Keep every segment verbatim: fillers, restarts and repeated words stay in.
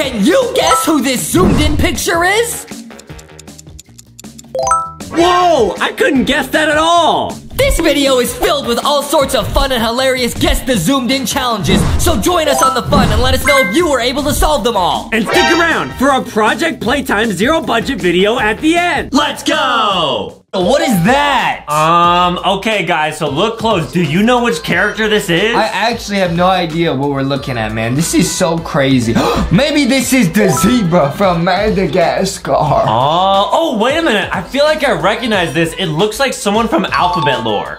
Can you guess who this zoomed-in picture is? Whoa! I couldn't guess that at all! This video is filled with all sorts of fun and hilarious Guess the Zoomed In challenges, so join us on the fun and let us know if you were able to solve them all. And stick around for our Project Playtime Zero Budget video at the end. Let's go! What is that? Um, okay guys, so look close. Do you know which character this is? I actually have no idea what we're looking at, man. This is so crazy. Maybe this is the zebra from Madagascar. Oh, oh, wait a minute. I feel like I recognize this. It looks like someone from Alphabet Lore.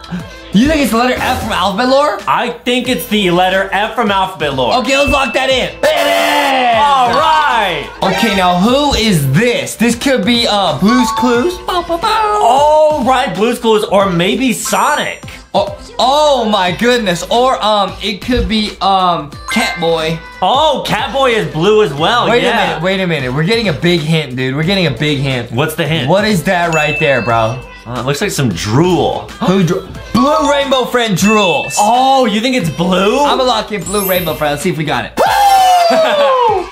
You think it's the letter F from Alphabet Lore? I think it's the letter F from Alphabet Lore. Okay, let's lock that in. It is! All right! Okay, now who is this? This could be uh, Blue's Clues. Bow, bow, bow. All right, Blue's Clues, or maybe Sonic. Oh, oh my goodness. Or um, it could be um, Catboy. Oh, Catboy is blue as well. Wait yeah. a minute, wait a minute. We're getting a big hint, dude. We're getting a big hint. What's the hint? What is that right there, bro? Uh, it looks like some drool. Who drool? Blue Rainbow Friend drools. Oh, you think it's blue? I'm gonna lock in Blue Rainbow Friend. Let's see if we got it.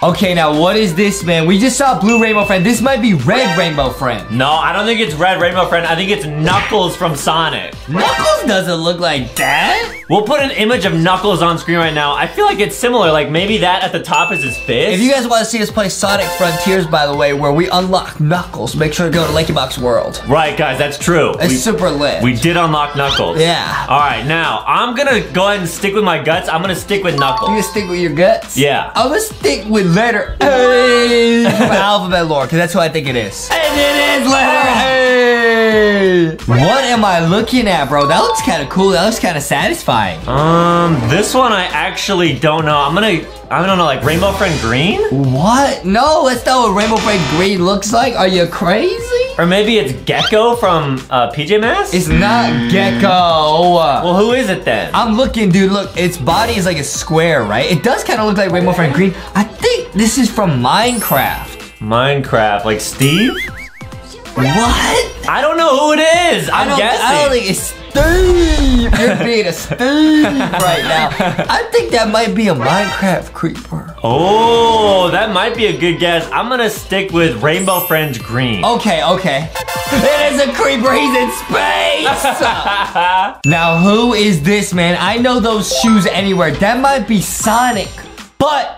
Okay, now what is this, man? We just saw Blue Rainbow Friend. This might be Red Rainbow Friend. No, I don't think it's Red Rainbow Friend. I think it's Knuckles from Sonic. Knuckles doesn't look like that. We'll put an image of Knuckles on screen right now. I feel like it's similar. Like maybe that at the top is his fist. If you guys want to see us play Sonic Frontiers, by the way, where we unlock Knuckles, make sure to go to LankyBot's World. Right, guys, that's true. It's we, super lit. We did unlock Knuckles. Yeah. All right, now I'm gonna go ahead and stick with my guts. I'm gonna stick with Knuckles. You gonna stick with your guts? Yeah. I'm gonna stick with letter A from Alphabet Lore, because that's who I think it is. And it is letter A. What am I looking at, bro? That looks kind of cool. That looks kind of satisfying. Um, this one I actually don't know. I'm gonna. I don't know, like Rainbow Friend Green? What? No, that's not what Rainbow Friend Green looks like. Are you crazy? Or maybe it's Gecko from uh, P J Masks? It's not mm. Gecko. Well, who is it then? I'm looking, dude. Look, its body is like a square, right? It does kind of look like Rainbow Friend Green. I think this is from Minecraft. Minecraft, like Steve? What? I don't know who it is. I'm I don't, guessing. I don't think it's Steve. You're being a Steve right now. I think that might be a Minecraft creeper. Oh, that might be a good guess. I'm gonna stick with Rainbow Friends Green. Okay, okay. It is a creeper. He's in space. Now, who is this, man? I know those shoes anywhere. That might be Sonic, but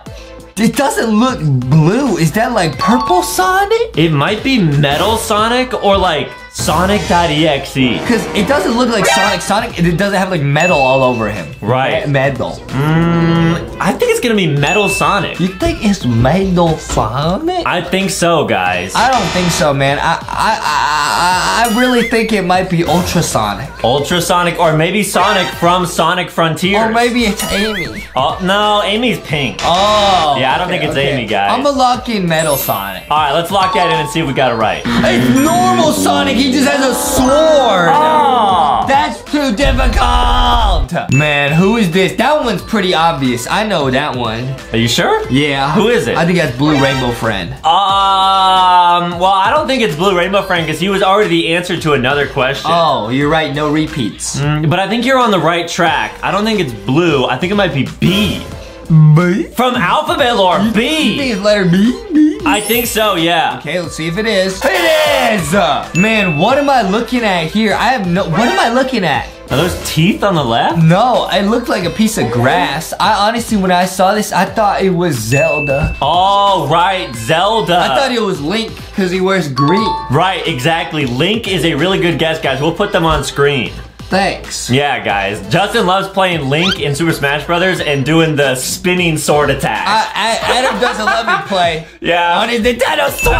it doesn't look blue. Is that like purple Sonic? It might be Metal Sonic or like Sonic dot E X E. Because it doesn't look like Sonic Sonic. It doesn't have like metal all over him. Right. Metal. Mm, I think it's going to be Metal Sonic. You think it's Metal Sonic? I think so, guys. I don't think so, man. I I, I, I really think it might be Ultrasonic. Ultrasonic or maybe Sonic from Sonic Frontiers. Or maybe it's Amy. Oh, no. Amy's pink. Oh. Yeah, I don't okay, think it's okay. Amy, guys. I'm going to lock in Metal Sonic. All right, let's lock that in and see if we got it right. It's normal Sonic. He just has a sword. Oh. That's too difficult. Man, who is this? That one's pretty obvious. I know that one. Are you sure? Yeah. Who is it? I think that's Blue Rainbow Friend. Um, well, I don't think it's Blue Rainbow Friend because he was already the answer to another question. Oh, you're right. No repeats. Mm, but I think you're on the right track. I don't think it's blue. I think it might be B. B? From Alphabet Lore, B. You think it's letter B? B? I think so, yeah. Okay, let's see if it is. It is! Man, what am I looking at here? I have no... What am I looking at? Are those teeth on the left? No, it looked like a piece of grass. I honestly, when I saw this, I thought it was Zelda. Oh, right, Zelda. I thought it was Link because he wears green. Right, exactly. Link is a really good guess, guys. We'll put them on screen. Thanks. Yeah, guys. Justin loves playing Link in Super Smash Brothers and doing the spinning sword attack. Uh, Adam doesn't let me play. Yeah. On his Nintendo Switch!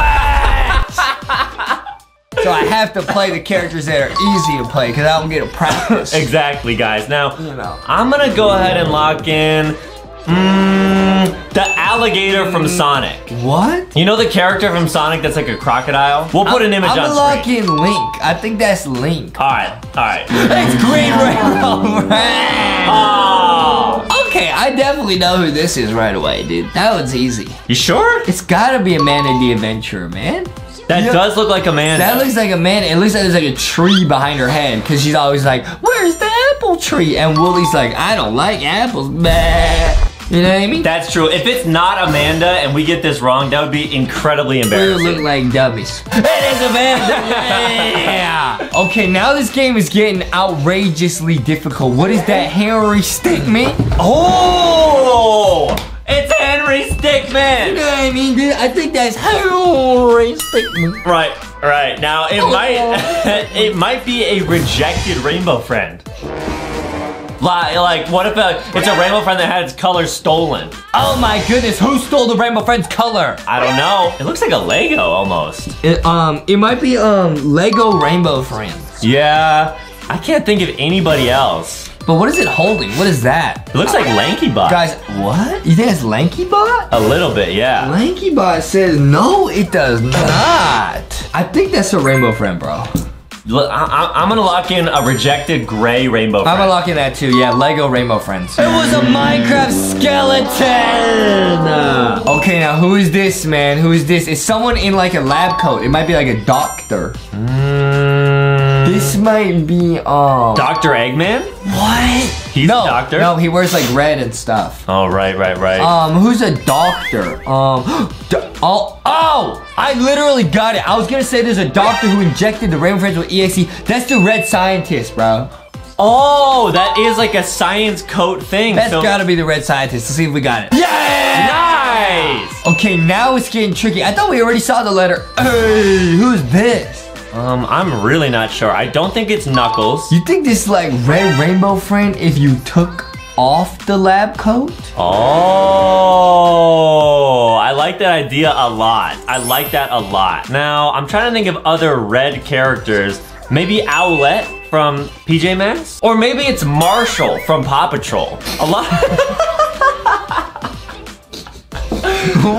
So I have to play the characters that are easy to play because I don't get to practice. Exactly, guys. Now, you know. I'm going to go ahead and lock in... Mm, the alligator from Sonic. What? You know the character from Sonic that's like a crocodile? We'll put I'm, an image I'm on screen. I'm gonna lock in Link. I think that's Link. All right, all right. It's Green Rainbow Friend. Oh. Okay, I definitely know who this is right away, dude. That one's easy. You sure? It's gotta be Amanda the Adventurer, man. That yep. does look like Amanda. That looks like Amanda. It looks like there's like a tree behind her head because she's always like, where's the apple tree? And Wooly's like, I don't like apples, man. You know what I mean? That's true. If it's not Amanda and we get this wrong, that would be incredibly embarrassing. We look like dummies. It is Amanda! Yeah! Okay, now this game is getting outrageously difficult. What is that Henry Stickmin? Oh! It's Henry Stickmin! You know what I mean, dude? I think that's Henry Stickmin. Right, right. Now, it, oh. might, it might be a rejected Rainbow Friend. Like, what if a, it's a Rainbow Friend that had its color stolen? Oh my goodness, who stole the Rainbow Friend's color? I don't know. It looks like a Lego almost. It, um, it might be um Lego Rainbow Friends. Yeah, I can't think of anybody else. But what is it holding? What is that? It looks like LankyBot. Guys, what? You think it's LankyBot? A little bit, yeah. LankyBot says no, it does not. I think that's a Rainbow Friend, bro. Look, I, I, I'm gonna lock in a rejected gray Rainbow Friend. I'm gonna lock in that too, yeah, Lego Rainbow Friends. It was a Minecraft skeleton! Okay, now who is this, man? Who is this? It's someone in like a lab coat. It might be like a doctor. Mm. This might be, um... Doctor Eggman? What? He's no, a doctor? No, he wears like red and stuff. Oh, right, right, right. Um, who's a doctor? Um... Oh, oh! I literally got it. I was gonna say there's a doctor who injected the Rainbow Friends with E X E. That's the red scientist, bro. Oh, that is like a science coat thing. That's so gotta be the red scientist. Let's see if we got it. Yeah! Nice! Okay, now it's getting tricky. I thought we already saw the letter A. Who's this? Um, I'm really not sure. I don't think it's Knuckles. You think this is like red Rainbow Friend if you took off the lab coat? Oh, I like that idea a lot. I like that a lot. Now, I'm trying to think of other red characters. Maybe Owlette from P J Masks? Or maybe it's Marshall from Paw Patrol. A lot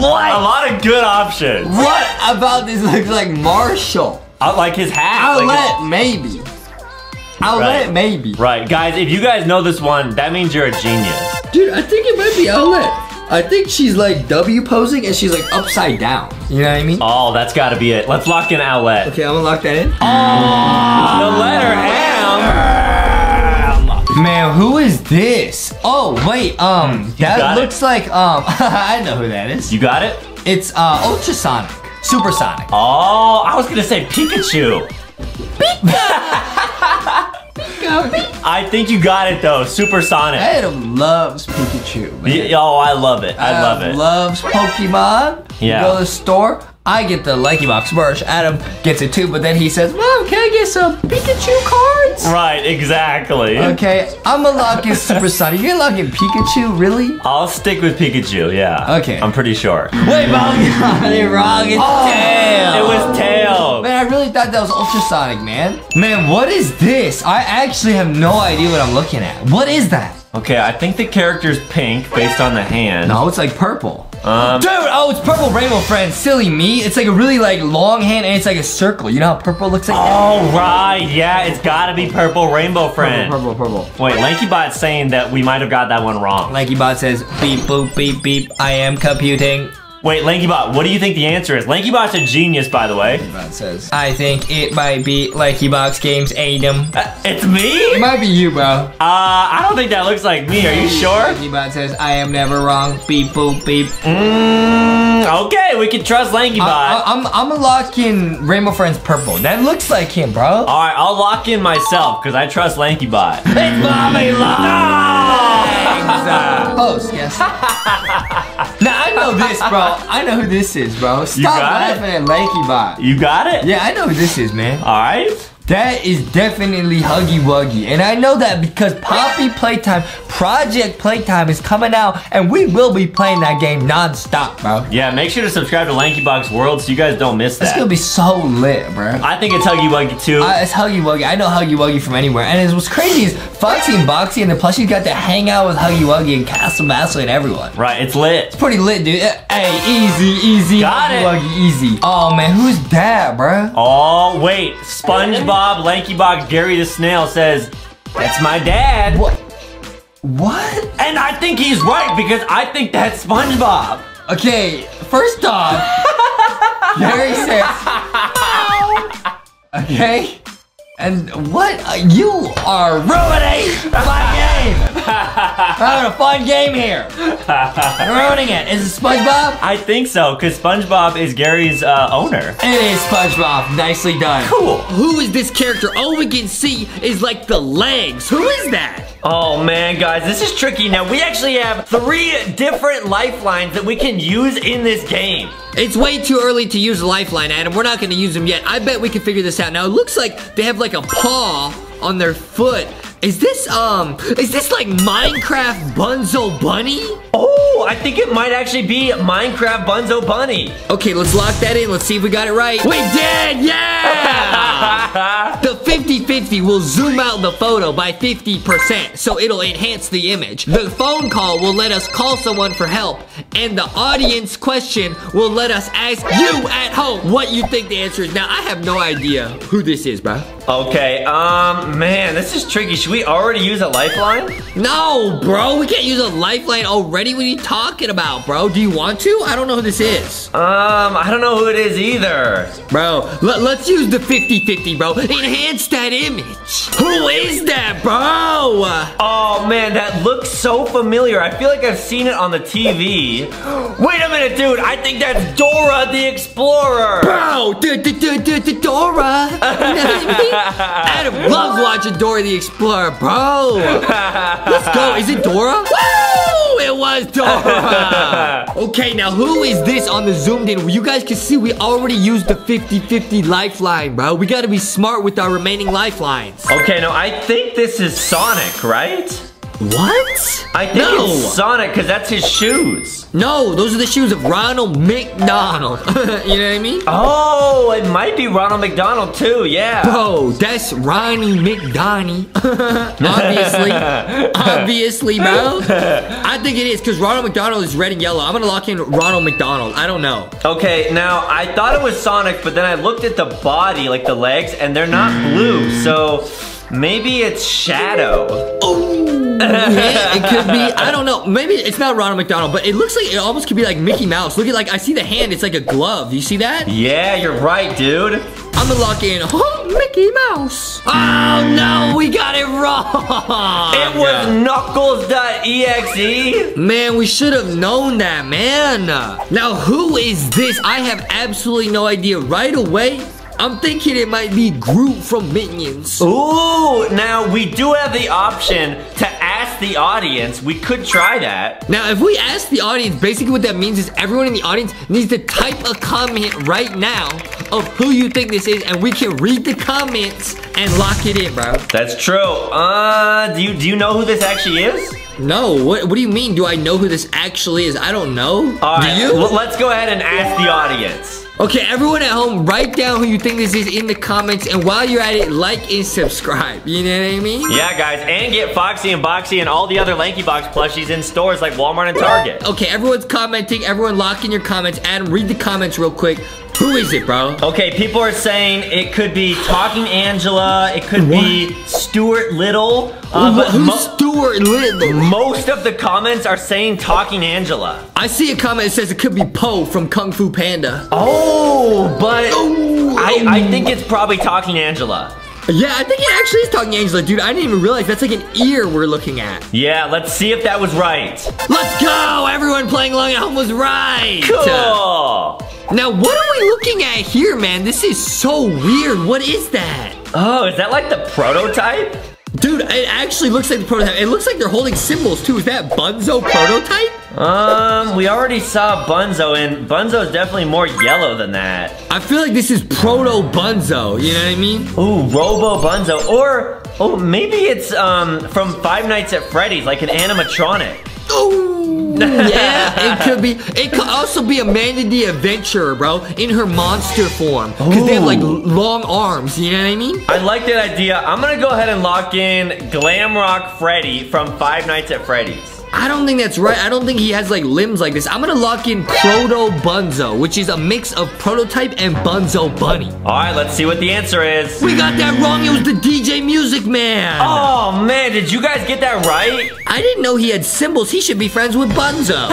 What? A lot of good options. What about this looks like Marshall? I like his hat. Owlette, like his maybe. Owlette, right. maybe. Right, guys, if you guys know this one, that means you're a genius. Dude, I think it might be Owlette. I think she's like W posing and she's like upside down. You know what I mean? Oh, that's gotta be it. Let's lock in Owlette. Okay, I'm gonna lock that in. Oh, the letter M. Man, who is this? Oh, wait, um, you that looks it. like, um, I know who that is. You got it? It's uh, Ultrasonic, Super Sonic. Oh, I was gonna say Pikachu. Pikachu! I think you got it though, Super Sonic. Adam loves Pikachu, man. Yeah, oh, I love it. I Adam love it. Loves Pokemon. Yeah. You go to the store. I get the LankyBox merch. Adam gets it too, but then he says, "Mom, can I get some Pikachu cards?" Right, exactly. Okay, I'm gonna lock in Super Sonic. You're gonna lock in Pikachu, really? I'll stick with Pikachu. Yeah. Okay. I'm pretty sure. Wait, Mom, you got it wrong. It's oh, Tails. It was Tails. Man, I really thought that was Ultrasonic, man. Man, what is this? I actually have no idea what I'm looking at. What is that? Okay, I think the character's pink based on the hand. No, it's like purple. Um, Dude, oh, it's purple Rainbow Friend. Silly me. It's like a really like long hand and it's like a circle. You know how purple looks like oh, that? Oh, right. Yeah, it's gotta be purple Rainbow Friend. Purple, purple, purple. Wait, LankyBot's saying that we might have got that one wrong. LankyBot says, beep, boop, beep, beep. I am computing. Wait, LankyBot, what do you think the answer is? LankyBot's a genius, by the way. LankyBot says, I think it might be LankyBot's Games Adam. Uh, it's me? It might be you, bro. Uh, I don't think that looks like me. Are you sure? LankyBot says, I am never wrong. Beep, boop, beep. Mm, okay, we can trust LankyBot. I, I, I'm, I'm locking Rainbow Friends purple. That looks like him, bro. All right, I'll lock in myself because I trust LankyBot. It's Bobby Long! Close, yes. Now, I know this, bro. I know who this is, bro. Stop laughing at LankyBot. You got it? Yeah, I know who this is, man. All right. That is definitely Huggy Wuggy. And I know that because Poppy Playtime, Project Playtime is coming out, and we will be playing that game non-stop, bro. Yeah, make sure to subscribe to LankyBot's World so you guys don't miss that. It's gonna be so lit, bro. I think it's Huggy Wuggy, too. Uh, it's Huggy Wuggy. I know Huggy Wuggy from anywhere. And it's, what's crazy is Foxy and Boxy and the plushies got to hang out with Huggy Wuggy and Castle Master and everyone. Right, it's lit. It's pretty lit, dude. Hey, easy, easy. Got Huggy it. Wuggy, easy. Oh, man, who's that, bro? Oh, wait. SpongeBob. Bob, LankyBot, Gary the Snail says, that's my dad. What? What? And I think he's right because I think that's SpongeBob. Okay, first off, Gary says, okay, and what? You are ruining my game. game! We're having a fun game here! We're owning it! Is it SpongeBob? I think so, because SpongeBob is Gary's uh, owner. It is SpongeBob. Nicely done. Cool. Who is this character? All we can see is like the legs. Who is that? Oh man, guys, this is tricky. Now, we actually have three different lifelines that we can use in this game. It's way too early to use a lifeline, Adam. We're not gonna use them yet. I bet we can figure this out. Now, it looks like they have like a paw on their foot. Is this, um, is this like Minecraft Bunzo Bunny? Oh, I think it might actually be Minecraft Bunzo Bunny. Okay, let's lock that in. Let's see if we got it right. We did, yeah! The fifty fifty will zoom out the photo by fifty percent, so it'll enhance the image. The phone call will let us call someone for help, and the audience question will let us ask you at home what you think the answer is. Now, I have no idea who this is, bro. Okay, um, man, this is tricky. Should we already use a lifeline? No, bro, we can't use a lifeline already. What are you talking about, bro? Do you want to? I don't know who this is. Um, I don't know who it is either. Bro, let's use the fifty fifty, bro. Enhance that image. Who is that, bro? Oh, man, that looks so familiar. I feel like I've seen it on the T V. Wait a minute, dude. I think that's Dora the Explorer. Bro, Dora. Adam loves watching Dora the Explorer, bro. Let's go. Is it Dora? Woo! It was Dora. Okay, now who is this on the zoomed in? You guys can see we already used the fifty fifty lifeline, bro. We got to be smart with our remaining lifelines. Okay, now I think this is Sonic, right? What? I think no. It's Sonic because that's his shoes. No, those are the shoes of Ronald McDonald. You know what I mean? Oh, it might be Ronald McDonald too, yeah. Bro, that's Ronnie McDonnie. Obviously. Obviously, bro. I think it is because Ronald McDonald is red and yellow. I'm going to lock in Ronald McDonald. I don't know. Okay, now I thought it was Sonic, but then I looked at the body, like the legs, and they're not mm. blue. So maybe it's Shadow. Oh. Yeah, it could be. I don't know. Maybe it's not Ronald McDonald, but it looks like it almost could be like Mickey Mouse. Look at, like, I see the hand. It's like a glove. You see that? Yeah, you're right, dude. I'm gonna lock in oh, Mickey Mouse. Oh, no, we got it wrong. It was yeah. Knuckles dot E X E. Man, we should have known that, man. Now, who is this? I have absolutely no idea. Right away, I'm thinking it might be Groot from Minions. Ooh, now we do have the option to ask the audience. We could try that. Now, if we ask the audience, basically what that means is everyone in the audience needs to type a comment right now of who you think this is, and we can read the comments and lock it in, bro. That's true. Uh, do you, do you know who this actually is? No, what, what do you mean? Do I know who this actually is? I don't know. All right, do you? Well, let's go ahead and ask the audience. Okay, everyone at home, write down who you think this is in the comments, and while you're at it, like and subscribe. You know what I mean? Yeah, guys, and get Foxy and Boxy and all the other LankyBox plushies in stores like Walmart and Target. Okay, everyone's commenting. Everyone lock in your comments. Adam, read the comments real quick. Who is it, bro? Okay, people are saying it could be Talking Angela. It could what? be Stuart Little. Uh, but Who's Stuart Little? Most of the comments are saying Talking Angela. I see a comment that says it could be Po from Kung Fu Panda. Oh, but oh, I, I think it's probably Talking Angela. Yeah, I think it actually is Talking Angela, dude. I didn't even realize that's like an ear we're looking at. Yeah, let's see if that was right. Let's go! Everyone playing along at home was right. Cool. Now, what are we looking at here, man? This is so weird. What is that? Oh, is that like the prototype? Dude, it actually looks like the prototype. It looks like they're holding symbols, too. Is that Bunzo prototype? Um, we already saw Bunzo, and Bunzo's definitely more yellow than that. I feel like this is proto-Bunzo, you know what I mean? Ooh, Robo-Bunzo. Or, oh, maybe it's um from Five Nights at Freddy's, like an animatronic. Ooh. Yeah, it could be. It could also be Amanda the Adventurer, bro, in her monster form. Because they have, like, long arms. You know what I mean? I like that idea. I'm going to go ahead and lock in Glamrock Freddy from Five Nights at Freddy's. I don't think that's right. I don't think he has, like, limbs like this. I'm going to lock in Proto Bunzo, which is a mix of Prototype and Bunzo Bunny. All right, let's see what the answer is. We got that wrong. It was the D J Music Man. Oh, man. Did you guys get that right? I didn't know he had symbols. He should be friends with Bunzo.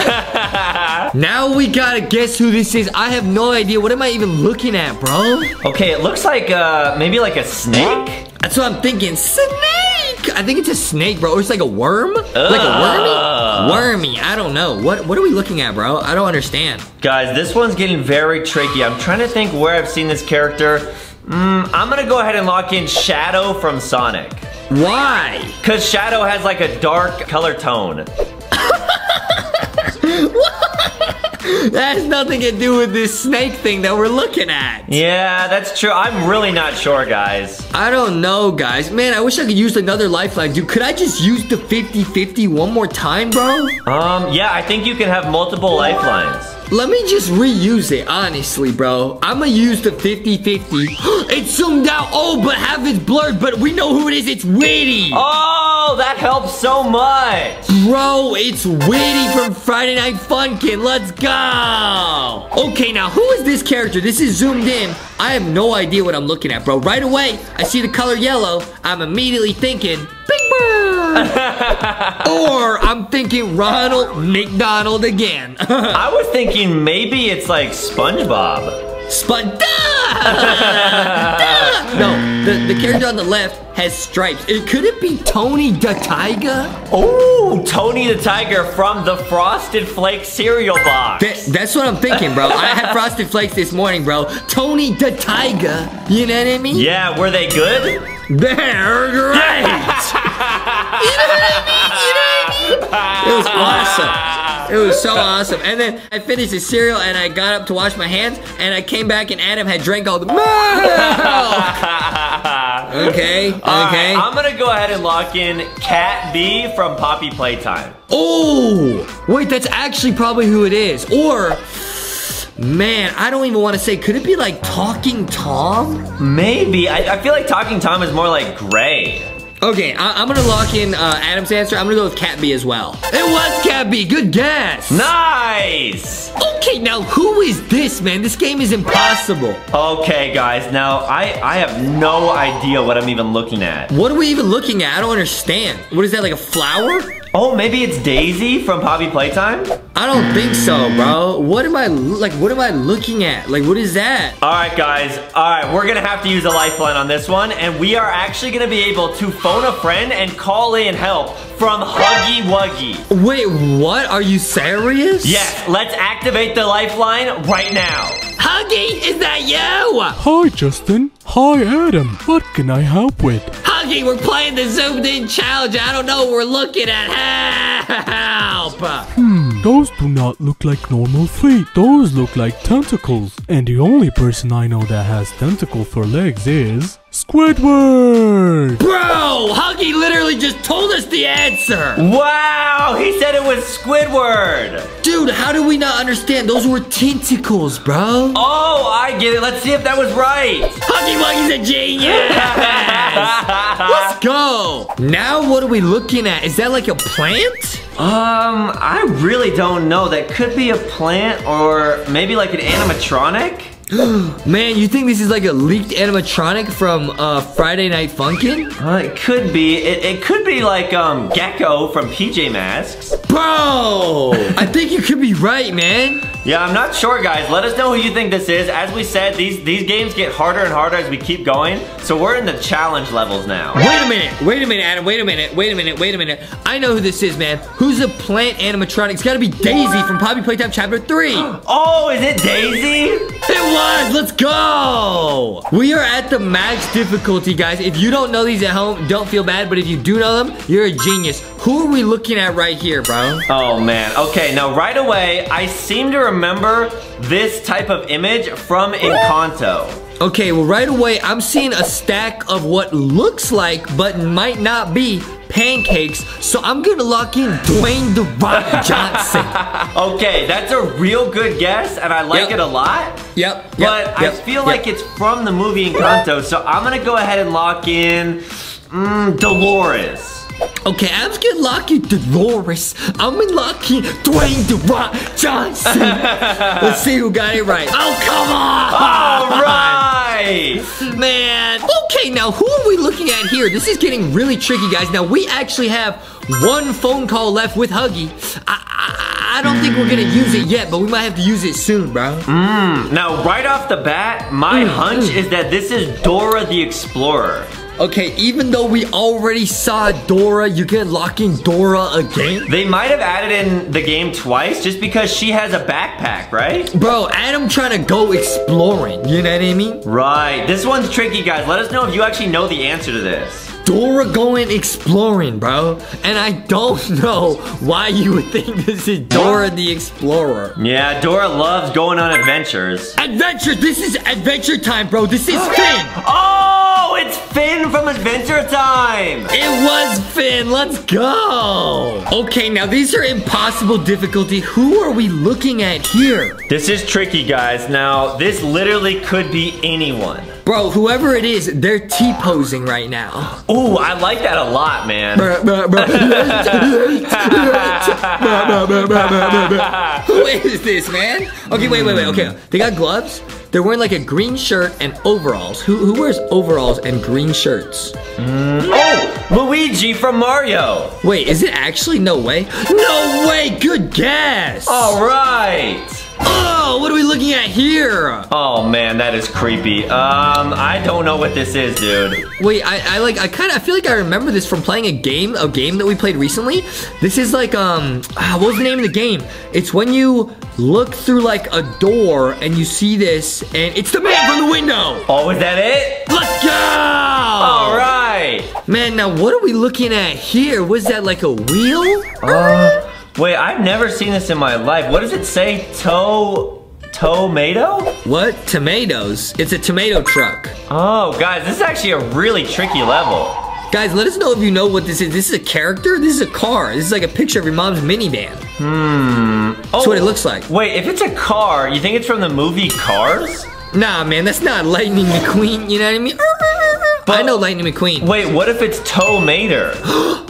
Now we got to guess who this is. I have no idea. What am I even looking at, bro? Okay, it looks like uh, maybe like a snake. That's what I'm thinking. Snake. I think it's a snake, bro. It's like a worm? Ugh. Like a wormy? Wormy, I don't know. What What are we looking at, bro? I don't understand. Guys, this one's getting very tricky. I'm trying to think where I've seen this character. Mm, I'm gonna go ahead and lock in Shadow from Sonic. Why? Because Shadow has like a dark color tone. That has nothing to do with this snake thing that we're looking at. Yeah, that's true. I'm really not sure, guys. I don't know, guys. Man, I wish I could use another lifeline. Dude, could I just use the fifty fifty one more time, bro? Um, yeah, I think you can have multiple lifelines. Let me just reuse it, honestly, bro. I'm gonna use the fifty fifty. It zoomed out. Oh, but half it's blurred, but we know who it is. It's Whitty. Oh, that helps so much. Bro, it's Whitty from Friday Night Funkin. Let's go. Okay, now who is this character? This is zoomed in. I have no idea what I'm looking at, bro. Right away, I see the color yellow. I'm immediately thinking, Big Bird. Or I'm thinking Ronald McDonald again. I was thinking maybe it's like SpongeBob. Spon- Duh! Duh! No, the, the character on the left has stripes. It, could it be Tony the Tiger? Oh, Tony the Tiger from the Frosted Flakes cereal box. That, that's what I'm thinking, bro. I had Frosted Flakes this morning, bro. Tony the Tiger, you know what I mean? Yeah, were they good? They're great! You know what I mean? You know what I mean? It was awesome. It was so awesome. And then I finished the cereal and I got up to wash my hands and I came back and Adam had drank all the milk. Okay, all okay. Right, I'm gonna go ahead and lock in Cat B from Poppy Playtime. Oh, wait, that's actually probably who it is. Or, man, I don't even want to say, could it be like Talking Tom? Maybe, I, I feel like Talking Tom is more like gray. Okay, I I'm gonna lock in uh, Adam's answer. I'm gonna go with Cat B as well. It was Cat B, good guess. Nice. Okay, now who is this, man? This game is impossible. Okay, guys, now I, I have no idea what I'm even looking at. What are we even looking at? I don't understand. What is that, like a flower? Oh, maybe it's Daisy from Poppy Playtime? I don't think so, bro. What am I, like, what am I looking at? Like, what is that? All right, guys. All right, we're gonna have to use a lifeline on this one, and we are actually gonna be able to phone a friend and call in help from Huggy Wuggy. Wait, what? Are you serious? Yes, let's activate the lifeline right now. Huggy, is that you? Hi, Justin. Hi, Adam. What can I help with? Huggy, we're playing the zoomed-in challenge. I don't know what we're looking at. Help! Hmm, those do not look like normal feet. Those look like tentacles. And the only person I know that has tentacle for legs is... Squidward! Bro, Huggy literally just told us the answer! Wow, he said it was Squidward! Dude, how do we not understand? Those were tentacles, bro. Oh, I get it. Let's see if that was right. Huggy Wuggy's a genius! Let's go! Now what are we looking at? Is that like a plant? Um, I really don't know. That could be a plant or maybe like an animatronic? Man, you think this is like a leaked animatronic from uh, Friday Night Funkin'? Uh, it could be. It, it could be like um, Gecko from P J Masks. Bro! I think you could be right, man. Yeah, I'm not sure, guys. Let us know who you think this is. As we said, these, these games get harder and harder as we keep going. So we're in the challenge levels now. Wait a minute. Wait a minute, Adam. Wait a minute. Wait a minute. Wait a minute. I know who this is, man. Who's a plant animatronic? It's got to be Daisy from Poppy Playtime Chapter three. Oh, is it Daisy? It was. Let's go! We are at the max difficulty, guys. If you don't know these at home, don't feel bad, but if you do know them, you're a genius. Who are we looking at right here, bro? Oh, man. Okay, now right away, I seem to remember this type of image from Encanto. Okay, well, right away, I'm seeing a stack of what looks like, but might not be, pancakes, so I'm gonna lock in Dwayne The Rock Johnson. Okay, that's a real good guess, and I like yep. it a lot. Yep, yep. But yep. I feel yep. like it's from the movie Encanto, so I'm gonna go ahead and lock in mm, Dolores. Okay, I'm just gonna lock in Dolores. I'm gonna lock in Dwayne The Rock Johnson. Let's see who got it right. Oh, come on! All right! Man. Okay, now who are we looking at here? This is getting really tricky, guys. Now, we actually have one phone call left with Huggy. I, I, I don't think we're gonna use it yet, but we might have to use it soon, bro. Mm. Now, right off the bat, my mm. hunch mm. is that this is Dora the Explorer. Okay, even though we already saw Dora, you get locking Dora again? They might have added in the game twice just because she has a backpack, right? Bro, Adam trying to go exploring. You know what I mean? Right. This one's tricky, guys. Let us know if you actually know the answer to this. Dora going exploring, bro. And I don't know why you would think this is Dora the Explorer. Yeah, Dora loves going on adventures. Adventure! This is adventure time, bro. This is Finn. Oh, it's Finn from Adventure Time. It was Finn. Let's go. Okay, now these are impossible difficulty. Who are we looking at here? This is tricky, guys. Now, this literally could be anyone. Bro, whoever it is, they're T-posing right now. Ooh, I like that a lot, man. Who is this, man? Okay, wait, wait, wait, okay. They got gloves. They're wearing like a green shirt and overalls. Who, who wears overalls and green shirts? Mm. Oh, Luigi from Mario. Wait, is it actually? No way. No way, good guess. All right. Oh, what are we looking at here? Oh man, that is creepy. Um, I don't know what this is, dude. Wait, I, I like, I kind of, I feel like I remember this from playing a game, a game that we played recently. This is like, um, what was the name of the game? It's when you look through like a door and you see this, and it's the man from the window. Oh, is that it? Let's go! All right. Man, now what are we looking at here? Was that like a wheel? Uh. Wait, I've never seen this in my life. What does it say? To- tomato? What? Tomatoes. It's a tomato truck. Oh, guys, this is actually a really tricky level. Guys, let us know if you know what this is. This is a character? This is a car. This is like a picture of your mom's minivan. Hmm. That's oh, what it looks like. Wait, if it's a car, you think it's from the movie Cars? Nah, man, that's not Lightning McQueen. You know what I mean? But I know Lightning McQueen. Wait, what if it's tomato?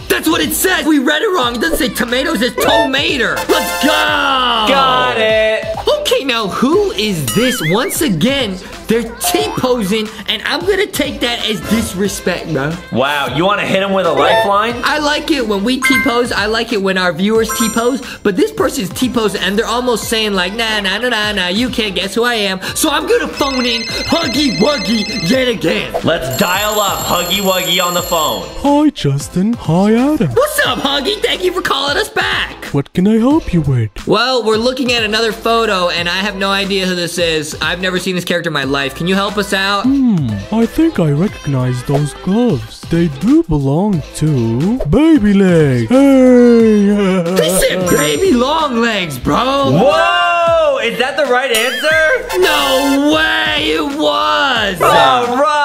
That's what it says. We read it wrong. It doesn't say tomatoes. It's tomato. Let's go. Got it. Okay, now who is this? Once again, they're T-posing, and I'm going to take that as disrespect, bro. Wow, you want to hit him with a lifeline? I like it when we T-pose. I like it when our viewers T-pose. But this person's T-posing, and they're almost saying like, nah, nah, nah, nah, nah, you can't guess who I am. So I'm going to phone in Huggy Wuggy yet again. Let's dial up Huggy Wuggy on the phone. Hi, Justin. Hi, Adam. What's up, Huggy? Thank you for calling us back. What can I help you with? Well, we're looking at another photo, and I have no idea who this is. I've never seen this character in my life. Can you help us out? Hmm, I think I recognize those gloves. They do belong to Baby Legs. Hey! They said Baby Long Legs, bro. Whoa! Is that the right answer? No way! It was! All right!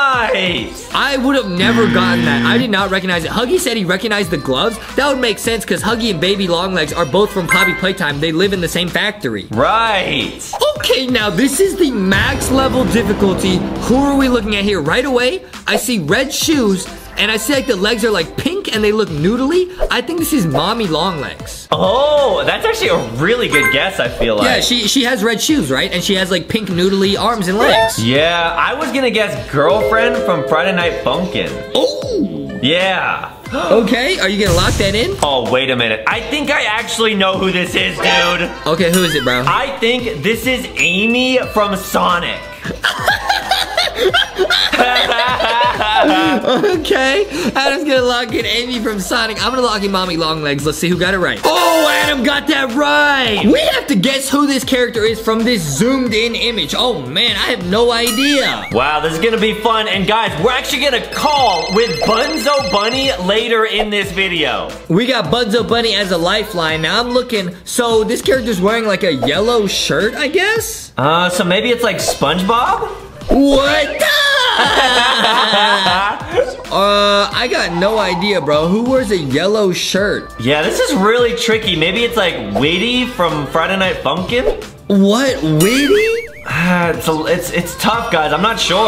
I would have never gotten that. I did not recognize it. Huggy said he recognized the gloves. That would make sense because Huggy and Baby Long Legs are both from Poppy Playtime. They live in the same factory. Right. Okay, now this is the max level difficulty. Who are we looking at here? Right away, I see red shoes. And I see like the legs are like pink and they look noodly. I think this is Mommy Long Legs. Oh, that's actually a really good guess, I feel like. Yeah, she, she has red shoes, right? And she has like pink noodly arms and legs. Yeah, I was gonna guess Girlfriend from Friday Night Funkin. Oh! Yeah. Okay, are you gonna lock that in? Oh, wait a minute. I think I actually know who this is, dude. Okay, who is it, bro? I think this is Amy from Sonic. Okay, Adam's gonna lock in Amy from Sonic. I'm gonna lock in Mommy Long Legs. Let's see who got it right. Oh, Adam got that right. We have to guess who this character is from this zoomed in image. Oh man, I have no idea. Wow, this is gonna be fun. And guys, we're actually gonna call with Bunzo Bunny later in this video. We got Bunzo Bunny as a lifeline. Now I'm looking, so this character's wearing like a yellow shirt, I guess? Uh, so maybe it's like SpongeBob? What the? uh, I got no idea, bro. Who wears a yellow shirt? Yeah, this is really tricky. Maybe it's like Whitty from Friday Night Funkin'? What? Whitty? Uh, it's, a, it's, it's tough, guys. I'm not sure.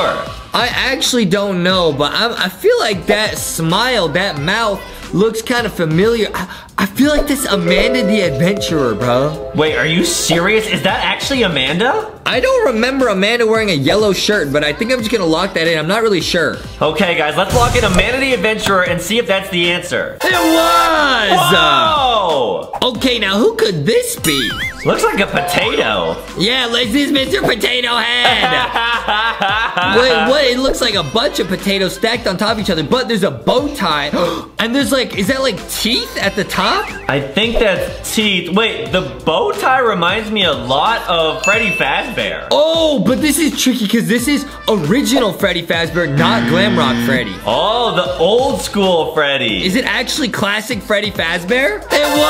I actually don't know, but I'm, I feel like that smile, that mouth looks kind of familiar. I, I feel like this Amanda the Adventurer, bro. Wait, are you serious? Is that actually Amanda? I don't remember Amanda wearing a yellow shirt, but I think I'm just gonna lock that in. I'm not really sure. Okay, guys, let's lock in Amanda the Adventurer and see if that's the answer. It was! Whoa! Okay, now who could this be? Looks like a potato. Yeah, this is Mister Potato Head. Wait, what? It looks like a bunch of potatoes stacked on top of each other, but there's a bow tie. And there's like, is that like teeth at the top? I think that's teeth. Wait, the bow tie reminds me a lot of Freddy Fazbear. Oh, but this is tricky because this is original Freddy Fazbear, not Glamrock Freddy. Oh, the old school Freddy. Is it actually classic Freddy Fazbear? It was.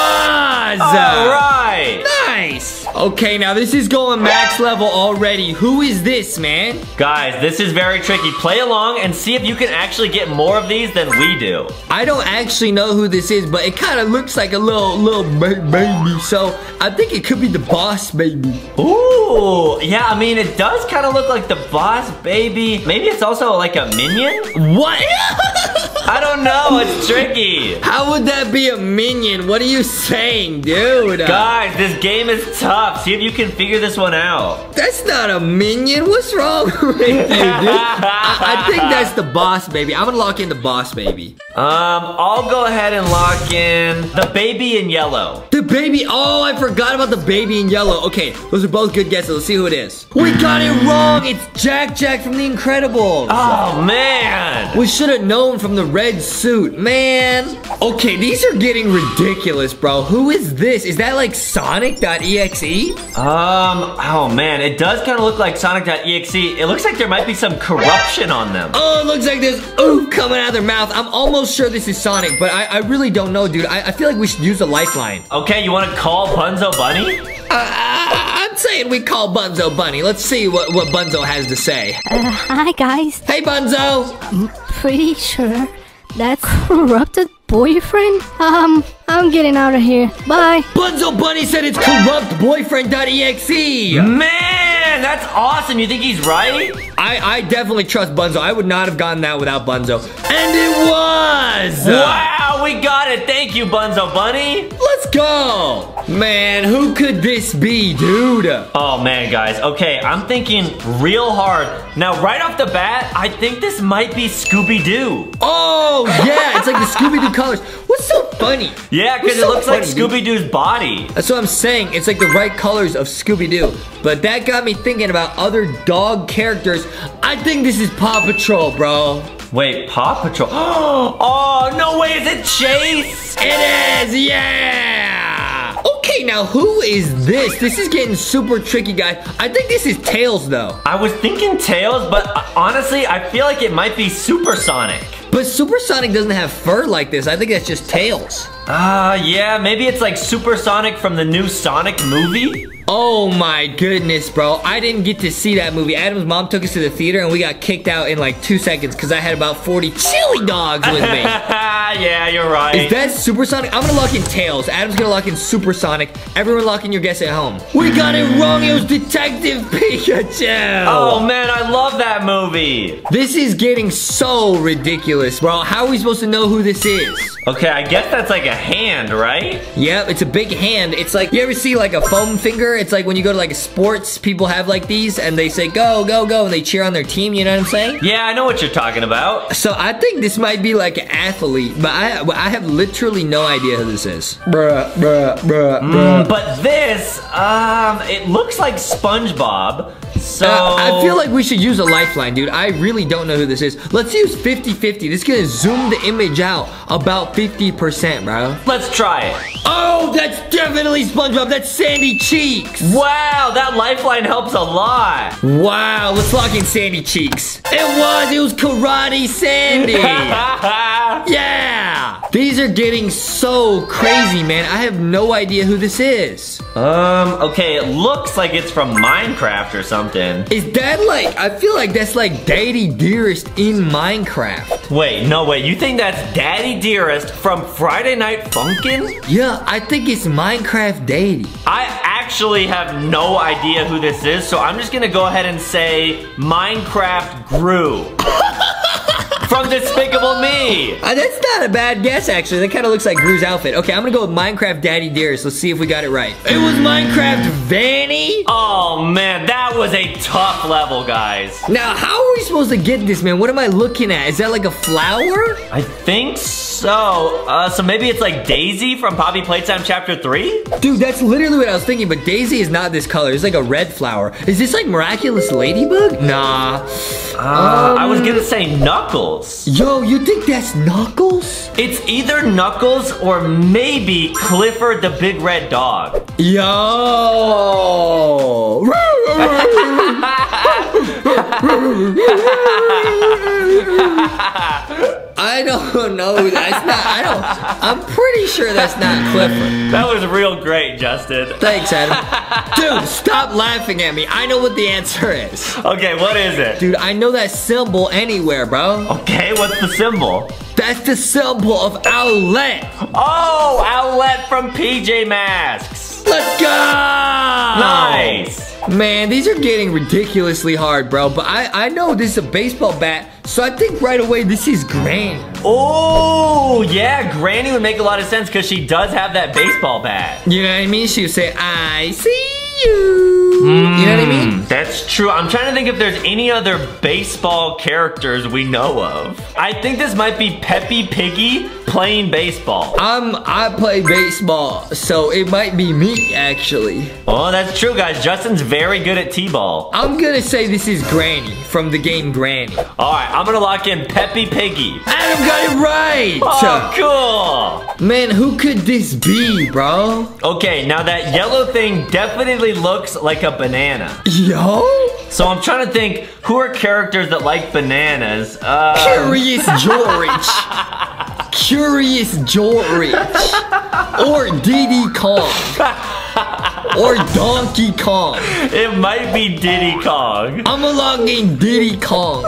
All right. Nice. Okay, now this is going max level already. Who is this, man? Guys, this is very tricky. Play along and see if you can actually get more of these than we do. I don't actually know who this is, but it kind of looks like a little little baby, so I think it could be the boss baby. Ooh, yeah, I mean, it does kind of look like the boss baby. Maybe it's also like a minion? What? I don't know, it's tricky. How would that be a minion? What are you saying, dude? Guys, this game is tough. See if you can figure this one out. That's not a minion. What's wrong with you, dude? I, I think that's the boss baby. I'm gonna lock in the boss baby. Um, I'll go ahead and lock in the baby in yellow. The baby, oh, I forgot about the baby in yellow. Okay, those are both good guesses. Let's see who it is. We got it wrong. It's Jack Jack from The Incredibles. Oh, man. We should have known from the red suit, man. Okay, these are getting ridiculous, bro. Who is this? Is that like Sonic dot E X E? Um, oh, man, it does kind of look like Sonic dot E X E. It looks like there might be some corruption on them. Oh, it looks like there's oof coming out of their mouth. I'm almost sure this is Sonic, but I, I really don't know, dude. I, I feel like we should use a lifeline. Okay, you want to call Bunzo Bunny? Uh, I, I'm saying we call Bunzo Bunny. Let's see what, what Bunzo has to say. Uh, hi, guys. Hey, Bunzo. I'm pretty sure that's corrupted boyfriend? Um, I'm getting out of here. Bye. Bunzo Bunny said it's corrupt boyfriend dot E X E. Man, that's awesome. You think he's right? I, I definitely trust Bunzo. I would not have gotten that without Bunzo. And it was! Wow, we got it. Thank you, Bunzo Bunny. Let's go. Man, who could this be, dude? Oh, man, guys. Okay, I'm thinking real hard. Now, right off the bat, I think this might be Scooby-Doo. Oh, yeah. It's like the Scooby-Doo colors. What's so funny? Yeah, because it so looks funny, like Scooby-Doo's body. That's what I'm saying. It's like the right colors of Scooby-Doo. But that got me thinking about other dog characters. I think this is Paw Patrol, bro. Wait, Paw Patrol? Oh, no way. Is it Chase? It is. Yeah. Okay, now who is this? This is getting super tricky, guys. I think this is Tails, though. I was thinking Tails, but honestly, I feel like it might be Super Sonic. But Super Sonic doesn't have fur like this. I think that's just Tails. Ah, uh, yeah, maybe it's like Super Sonic from the new Sonic movie. Oh my goodness, bro. I didn't get to see that movie. Adam's mom took us to the theater and we got kicked out in like two seconds because I had about forty chili dogs with me. Yeah, you're right. Is that Super Sonic? I'm gonna lock in Tails. Adam's gonna lock in Super Sonic. Everyone lock in your guess at home. We got it wrong. It was Detective Pikachu. Oh man, I love that movie. This is getting so ridiculous, bro. How are we supposed to know who this is? Okay, I guess that's like a hand, right? Yep, it's a big hand. It's like, you ever see like a foam finger? It's like when you go to like a sports, people have like these and they say, go, go, go. And they cheer on their team. You know what I'm saying? Yeah, I know what you're talking about. So I think this might be like an athlete, but I I have literally no idea who this is. Bruh, bruh, bruh, bruh. Mm, but this, um, it looks like SpongeBob. So uh, I feel like we should use a lifeline, dude. I really don't know who this is. Let's use fifty fifty. This is gonna zoom the image out about fifty percent, bro. Let's try it. Oh, that's definitely SpongeBob. That's Sandy Cheeks. Wow, that lifeline helps a lot. Wow, let's lock in Sandy Cheeks. It was, it was Karate Sandy. Yeah. These are getting so crazy, man. I have no idea who this is. Um, okay, it looks like it's from Minecraft or something. Is that like, I feel like that's like Daddy Dearest in Minecraft. Wait, no wait, you think that's Daddy Dearest from Friday Night Funkin? Yeah, I think it's Minecraft Daddy. I actually have no idea who this is, so I'm just gonna go ahead and say Minecraft Gru. from Despicable Me. Uh, that's not a bad guess, actually. That kind of looks like Gru's outfit. Okay, I'm gonna go with Minecraft Daddy Dearest. Let's see if we got it right. It was Minecraft Vanny? Oh, man, that was a tough level, guys. Now, how are we supposed to get this, man? What am I looking at? Is that like a flower? I think so. Uh, so maybe it's like Daisy from Poppy Playtime Chapter three? Dude, that's literally what I was thinking, but Daisy is not this color. It's like a red flower. Is this like Miraculous Ladybug? Nah. Uh, um, I was gonna say Knuckles. Yo, you think that's Knuckles? It's either Knuckles or maybe Clifford the Big Red Dog. Yo! I don't know. That's not. I don't. I'm pretty sure that's not Clifford. That was real great, Justin. Thanks, Adam. Dude, stop laughing at me. I know what the answer is. Okay, what is it? Dude, I know that symbol anywhere, bro. Okay, what's the symbol? That's the symbol of Owlette. Oh, Owlette from P J Masks. Let's go! Nice. Man, these are getting ridiculously hard, bro. But I, I know this is a baseball bat, so I think right away this is Granny. Oh, yeah, Granny would make a lot of sense because she does have that baseball bat. You know what I mean? She would say, I see you. Mm, you know what I mean? That's true. I'm trying to think if there's any other baseball characters we know of. I think this might be Peppy Piggy playing baseball. I'm, I play baseball, so it might be me, actually. Oh, that's true, guys. Justin's very good at t-ball. I'm gonna say this is Granny from the game Granny. All right, I'm gonna lock in Peppy Piggy. Adam got it right! Oh, cool! Man, who could this be, bro? Okay, now that yellow thing definitely looks like a A banana. Yo? So I'm trying to think, who are characters that like bananas? Um... Curious George. Curious George. Or Diddy Kong. Or Donkey Kong. It might be Diddy Kong. I'm logging Diddy Kong.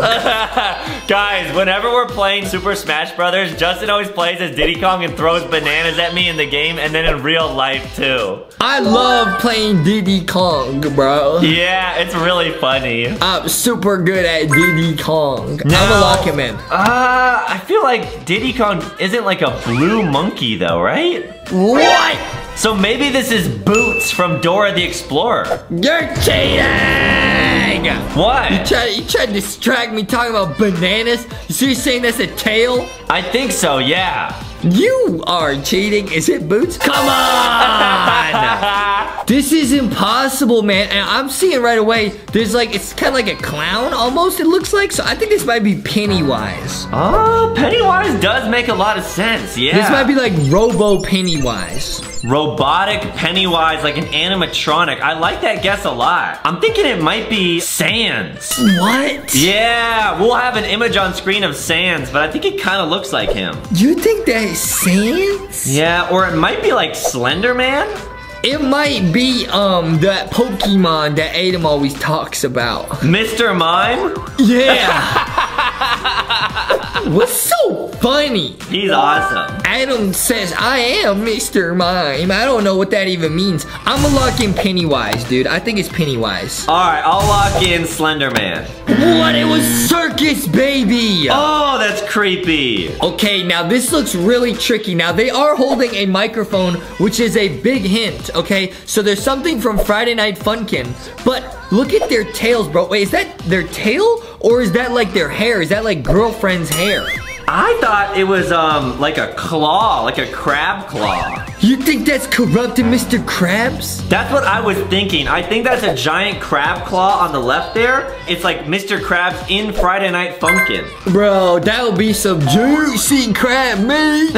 Guys, whenever we're playing Super Smash Brothers, Justin always plays as Diddy Kong and throws bananas at me in the game and then in real life too. I love playing Diddy Kong, bro. Yeah, it's really funny. I'm super good at Diddy Kong. Now, I'm a lock him in. Uh, I feel like Diddy Kong isn't like a blue monkey though, right? What? So maybe this is Boots from Dora the Explorer. You're cheating! What? You tried, you tried to distract me talking about bananas? So you're saying that's a tail? I think so, yeah. You are cheating. Is it Boots? Come on! This is impossible, man. And I'm seeing right away, there's like, it's kind of like a clown almost, it looks like. So I think this might be Pennywise. Oh, Pennywise does make a lot of sense, yeah. This might be like Robo Pennywise. Robotic Pennywise, like an animatronic. I like that guess a lot. I'm thinking it might be Sans. What? Yeah, we'll have an image on screen of Sans, but I think it kind of looks like him. You think that Sans? Yeah, or it might be like Slender Man. It might be um that Pokemon that Adam always talks about. Mister Mime? Yeah. What's so funny? He's awesome. Adam says, I am Mister Mime. I don't know what that even means. I'm gonna lock in Pennywise, dude. I think it's Pennywise. All right, I'll lock in Slender Man. What? It was Circus Baby. Oh, that's creepy. Okay, now this looks really tricky. Now, they are holding a microphone, which is a big hint. Okay, so there's something from Friday Night Funkin, but look at their tails, bro. Wait, is that their tail or is that like their hair? Is that like girlfriend's hair? I thought it was um like a claw, like a crab claw. You think that's corrupted Mister Krabs? That's what I was thinking. I think that's a giant crab claw on the left there. It's like Mister Krabs in Friday Night Funkin'. Bro, that would be some juicy crab meat.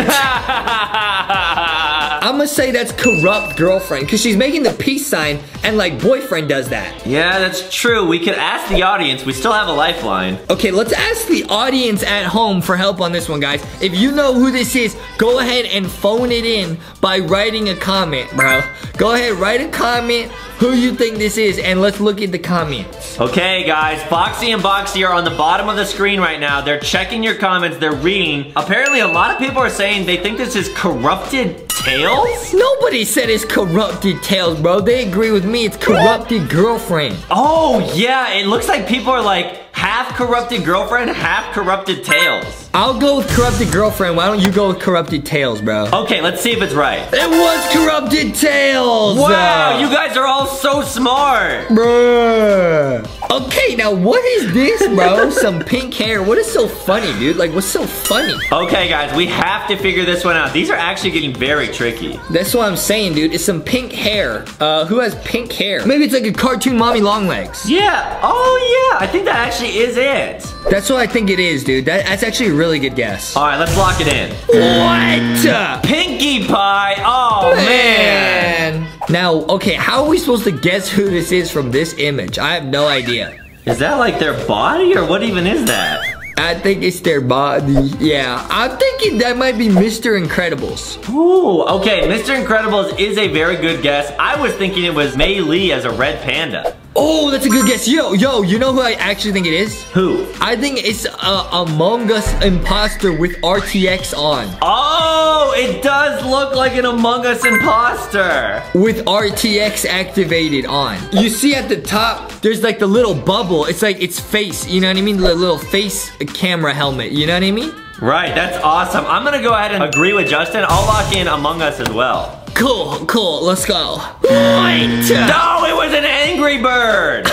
I'm gonna say that's corrupt girlfriend because she's making the peace sign and like boyfriend does that. Yeah, that's true. We could ask the audience. We still have a lifeline. Okay, let's ask the audience at home for help on this one, guys. If you know who this is, go ahead and phone it in by writing a comment, bro. Go ahead, write a comment who you think this is, and let's look at the comments. Okay, guys, Foxy and Boxy are on the bottom of the screen right now. They're checking your comments, they're reading. Apparently, a lot of people are saying they think this is corrupted Tails? Nobody said it's corrupted Tails, bro. They agree with me, it's corrupted girlfriend. Oh, yeah, it looks like people are like, half corrupted girlfriend, half corrupted Tails. I'll go with corrupted girlfriend. Why don't you go with corrupted Tails, bro? Okay, let's see if it's right. It was corrupted Tails. Wow, uh, you guys are all so smart. Bruh. Okay, now what is this, bro? Some pink hair. What is so funny, dude? Like, what's so funny? Okay, guys, we have to figure this one out. These are actually getting very tricky. That's what I'm saying, dude. It's some pink hair. Uh, who has pink hair? Maybe it's like a cartoon mommy long legs. Yeah. Oh, yeah. I think that actually is it. That's what I think it is, dude. That, that's actually a really good guess. All right, let's lock it in. What? Pinkie Pie. Oh, man. man. Now, okay, how are we supposed to guess who this is from this image? I have no idea. Is that like their body or what even is that? I think it's their body. Yeah, I'm thinking that might be Mister Incredibles. Ooh, okay, Mister Incredibles is a very good guess. I was thinking it was Mei Li as a red panda. Oh, that's a good guess. Yo, yo, you know who I actually think it is? Who? I think it's uh, Among Us imposter with R T X on. Oh, it does look like an Among Us imposter. With R T X activated on. You see at the top, there's like the little bubble. It's like its face, you know what I mean? The little face camera helmet, you know what I mean? Right, that's awesome. I'm gonna go ahead and agree with Justin. I'll lock in Among Us as well. Cool, cool, let's go. What? No, it was an Angry Bird.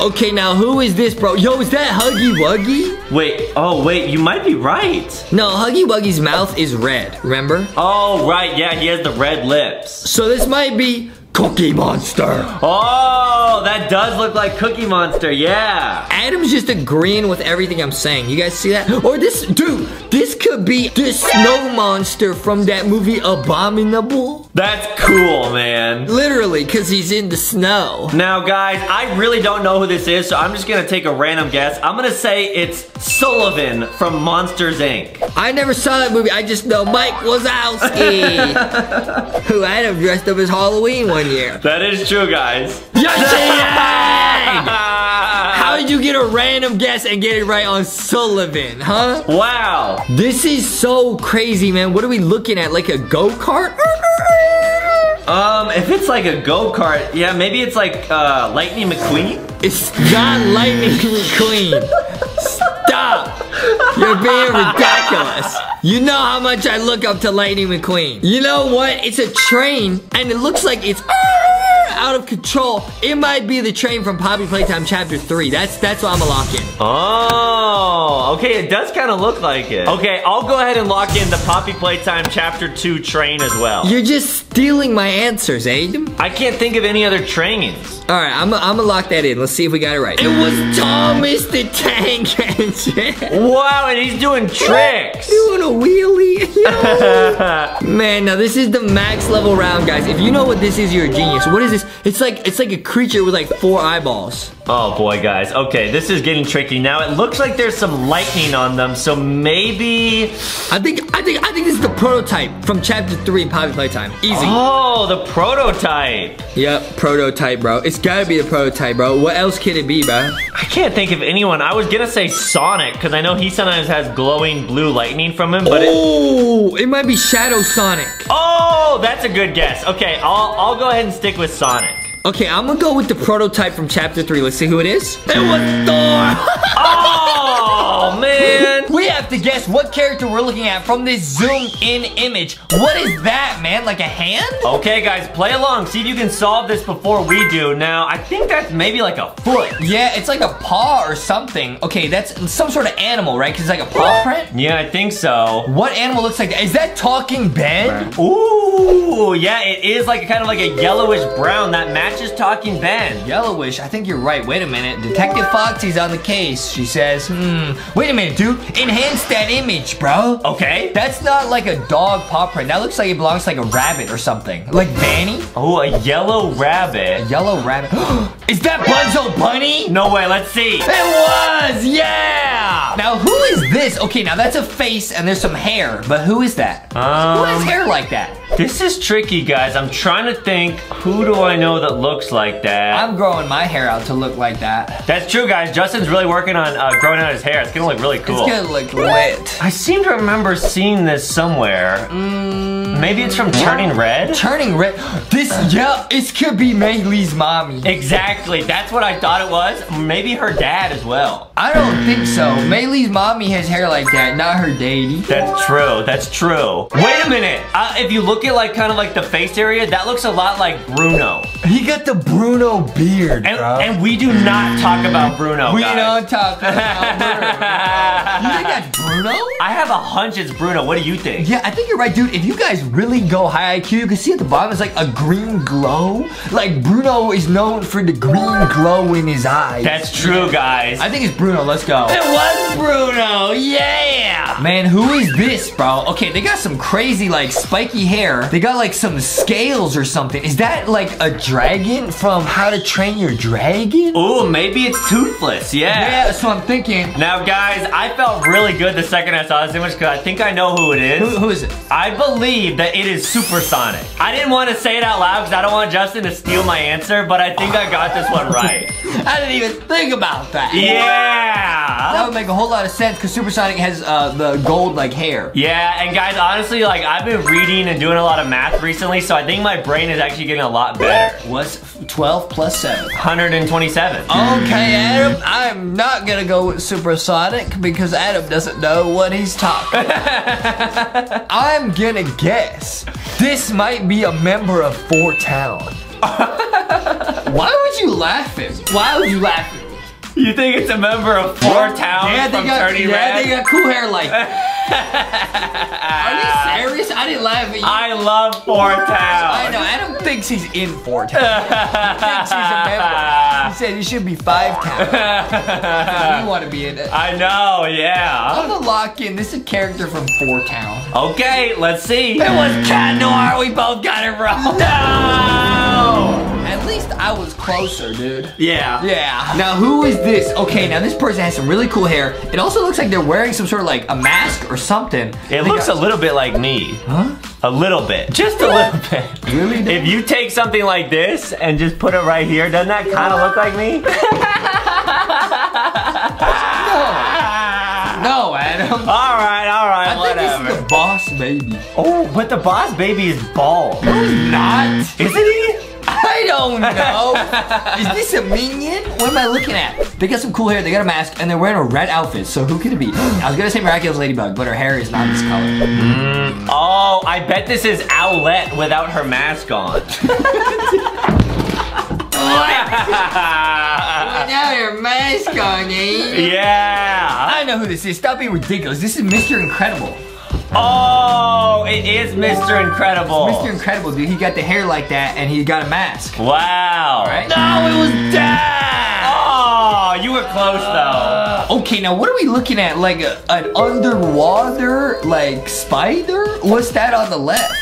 Okay, now who is this, bro? Yo, is that Huggy Wuggy? Wait, oh wait, you might be right. No, Huggy Wuggy's mouth is red, remember? Oh, right, yeah, he has the red lips. So this might be Cookie Monster. Oh, that does look like Cookie Monster, yeah. Adam's just agreeing with everything I'm saying. You guys see that? Or this, dude, this could be the snow monster from that movie Abominable. That's cool, man. Literally, because he's in the snow. Now, guys, I really don't know who this is, so I'm just going to take a random guess. I'm going to say it's Sullivan from Monsters, Incorporated. I never saw that movie. I just know Mike Wazowski, who Adam dressed up as Halloween one year. That is true, guys. How did you get a random guess and get it right on Sullivan, huh? Wow. This is so crazy, man. What are we looking at? Like a go-kart? Um, if it's like a go-kart, yeah, maybe it's like uh, Lightning McQueen? It's not Lightning McQueen. Stop. You're being ridiculous. You know how much I look up to Lightning McQueen. You know what? It's a train, and it looks like it's out of control. It might be the train from Poppy Playtime Chapter three. That's that's what I'm gonna lock in. Oh, okay, it does kind of look like it. Okay, I'll go ahead and lock in the Poppy Playtime Chapter two train as well. You're just stealing my answers, Adam. I can't think of any other trains. All right, I'm gonna lock that in. Let's see if we got it right. It was Thomas the Tank Engine. Wow, and he's doing tricks. Doing a wheelie. Yo. Man, now this is the max level round, guys. If you know what this is, you're a genius. What is this? It's like it's like a creature with like four eyeballs. Oh boy, guys. Okay, this is getting tricky. Now it looks like there's some lightning on them, so maybe I think I think I think this is the prototype from Chapter Three, Poppy Playtime. Easy. Oh, the prototype. Yep, prototype, bro. It's gotta be the prototype, bro. What else could it be, bro? I can't think of anyone. I was gonna say Sonic because I know he sometimes has glowing blue lightning from him, but oh, it... it might be Shadow Sonic. Oh, that's a good guess. Okay, I'll I'll go ahead and stick with Sonic. Okay, I'm gonna go with the prototype from Chapter three. Let's see who it is. It was Thor! Oh, man! We have to guess what character we're looking at from this zoom-in image. What is that, man? Like a hand? Okay, guys, play along. See if you can solve this before we do. Now, I think that's maybe like a foot. Yeah, it's like a paw or something. Okay, that's some sort of animal, right? Because it's like a paw print? Yeah, I think so. What animal looks like that? Is that Talking Ben? Ooh, yeah, it is like kind of like a yellowish brown that matches. Just Talking Ben. Yellowish, I think you're right. Wait a minute. Detective Foxy's on the case. She says, hmm, wait a minute, dude. Enhance that image, bro. Okay. That's not like a dog paw print. That looks like it belongs to like a rabbit or something. Like Vanny? Oh, a yellow rabbit. A yellow rabbit. Is that Bunzo Bunny? No way, let's see. It was, yeah! Now, who is this? Okay, now that's a face and there's some hair, but who is that? Um, who has hair like that? This is tricky, guys. I'm trying to think, who do I know that looks like that? I'm growing my hair out to look like that. That's true, guys. Justin's really working on uh, growing out his hair. It's gonna look really cool. It's gonna look lit. I seem to remember seeing this somewhere. Mm. Maybe it's from Turning Red? Turning Red? This, yeah, it could be Maylee's mommy. Exactly. That's what I thought it was. Maybe her dad as well. I don't think so. Maylee's mommy has hair like that, not her daddy. That's true. That's true. Wait a minute. Uh, if you look at like kind of like the face area, that looks a lot like Bruno. He got the Bruno beard, and, bro. And we do not talk about Bruno. We guys. don't talk about Bruno. You think that's Bruno? I have a hunch it's Bruno. What do you think? Yeah, I think you're right, dude. If you guys really go high I Q, you can see at the bottom it's like a green glow. Like Bruno is known for the green glow in his eyes. That's true, guys. I think it's Bruno. Let's go. It was Bruno. Yeah. Man, who is this, bro? Okay, they got some crazy like spiky hair. They got like some scales or something. Is that like a dragon from How to Train Your Dragon? Oh, maybe it's Toothless, yeah. Yeah, that's what I'm thinking. Now guys, I felt really good the second I saw this image because I think I know who it is. Who, who is it? I believe that it is Super Sonic. I didn't want to say it out loud because I don't want Justin to steal my answer, but I think I got this one right. I didn't even think about that. Yeah. That would make a whole lot of sense because Super Sonic has uh, the gold like hair. Yeah, and guys, honestly, like I've been reading and doing a lot of math recently, so I think my brain is actually getting a lot better. What's twelve plus seven? one hundred twenty-seven. Okay, Adam, I'm not gonna go with Super Sonic because Adam doesn't know what he's talking about. I'm gonna guess this might be a member of four town. Why would you laugh at me? Why would you laugh at me? You think it's a member of four town? Yeah, they, from got, Turning yeah Red? They got cool hair like that. Are you serious? I didn't laugh at you. I love four town. I know. Adam thinks he's in four town. He thinks he's a member. He said he should be five town. We want to be in it. I know, yeah. I'm gonna lock in. This is a character from four town. Okay, let's see. It was Cat Noir. We both got it wrong. No! At least I was closer, dude. Yeah. Yeah. Now, who is this? Okay, now this person has some really cool hair. It also looks like they're wearing some sort of like a mask or something. It they looks got... a little bit like me. Huh? A little bit. Just a little bit. Really? If you take something like this and just put it right here, doesn't that kind of look like me? No. No, Adam. All right, all right, I whatever. think this is the boss baby. Oh, but the boss baby is bald. No, he's not. Isn't he? I don't know. Is this a minion? What am I looking at? They got some cool hair, they got a mask, and they're wearing a red outfit, so who could it be? I was gonna say Miraculous Ladybug, but her hair is not this color. Mm. Oh, I bet this is Owlette without her mask on. Without her mask on, eh? Yeah. I know who this is. Stop being ridiculous. This is Mister Incredible. Oh, it is Mister Incredible. It's Mister Incredible, dude. He got the hair like that, and he got a mask. Wow. Right? No, it was that. Oh, you were close, though. Uh, okay, now what are we looking at? Like a, an underwater, like, spider? What's that on the left?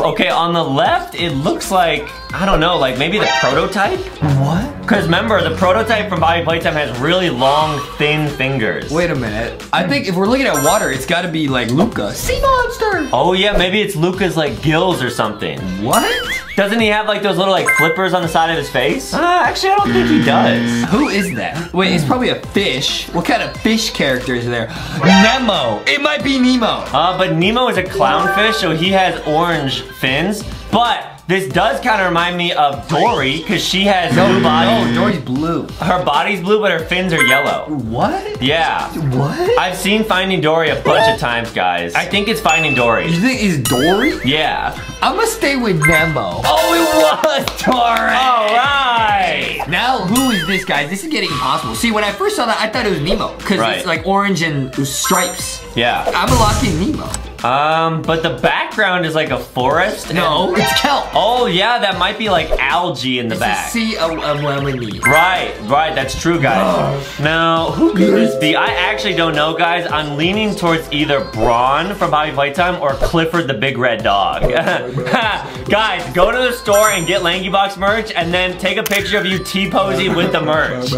Okay, on the left, it looks like, I don't know, like maybe the prototype? What? Because remember, the prototype from Bobby Playtime has really long, thin fingers. Wait a minute. I think if we're looking at water, it's gotta be like Luca. Sea monster! Oh yeah, maybe it's Luca's like gills or something. What? Doesn't he have like those little like flippers on the side of his face? Uh, actually, I don't think he does. Who is that? Wait, it's probably a fish. What kind of fish character is there? Nemo. It might be Nemo. Uh, but Nemo is a clownfish, so he has orange fins, but this does kind of remind me of Dory, because she has no, blue body. No, Dory's blue. Her body's blue, but her fins are yellow. What? Yeah. What? I've seen Finding Dory a bunch of times, guys. I think it's Finding Dory. You think it's Dory? Yeah. I'm gonna stay with Nemo. Oh, it was Dory. All right. Now, who is this, guys? This is getting impossible. See, when I first saw that, I thought it was Nemo, because right. it's like orange and stripes. Yeah. I'm locking Nemo. Um, but the background is like a forest. No, it's kelp. Oh yeah, that might be like algae in the it's back. Sea of anemone. Right, right, that's true, guys. Now, who could this be? I actually don't know, guys. I'm leaning towards either Braun from Bobby Playtime or Clifford the Big Red Dog. Guys, go to the store and get LankyBox merch, and then take a picture of you T-posing with the merch.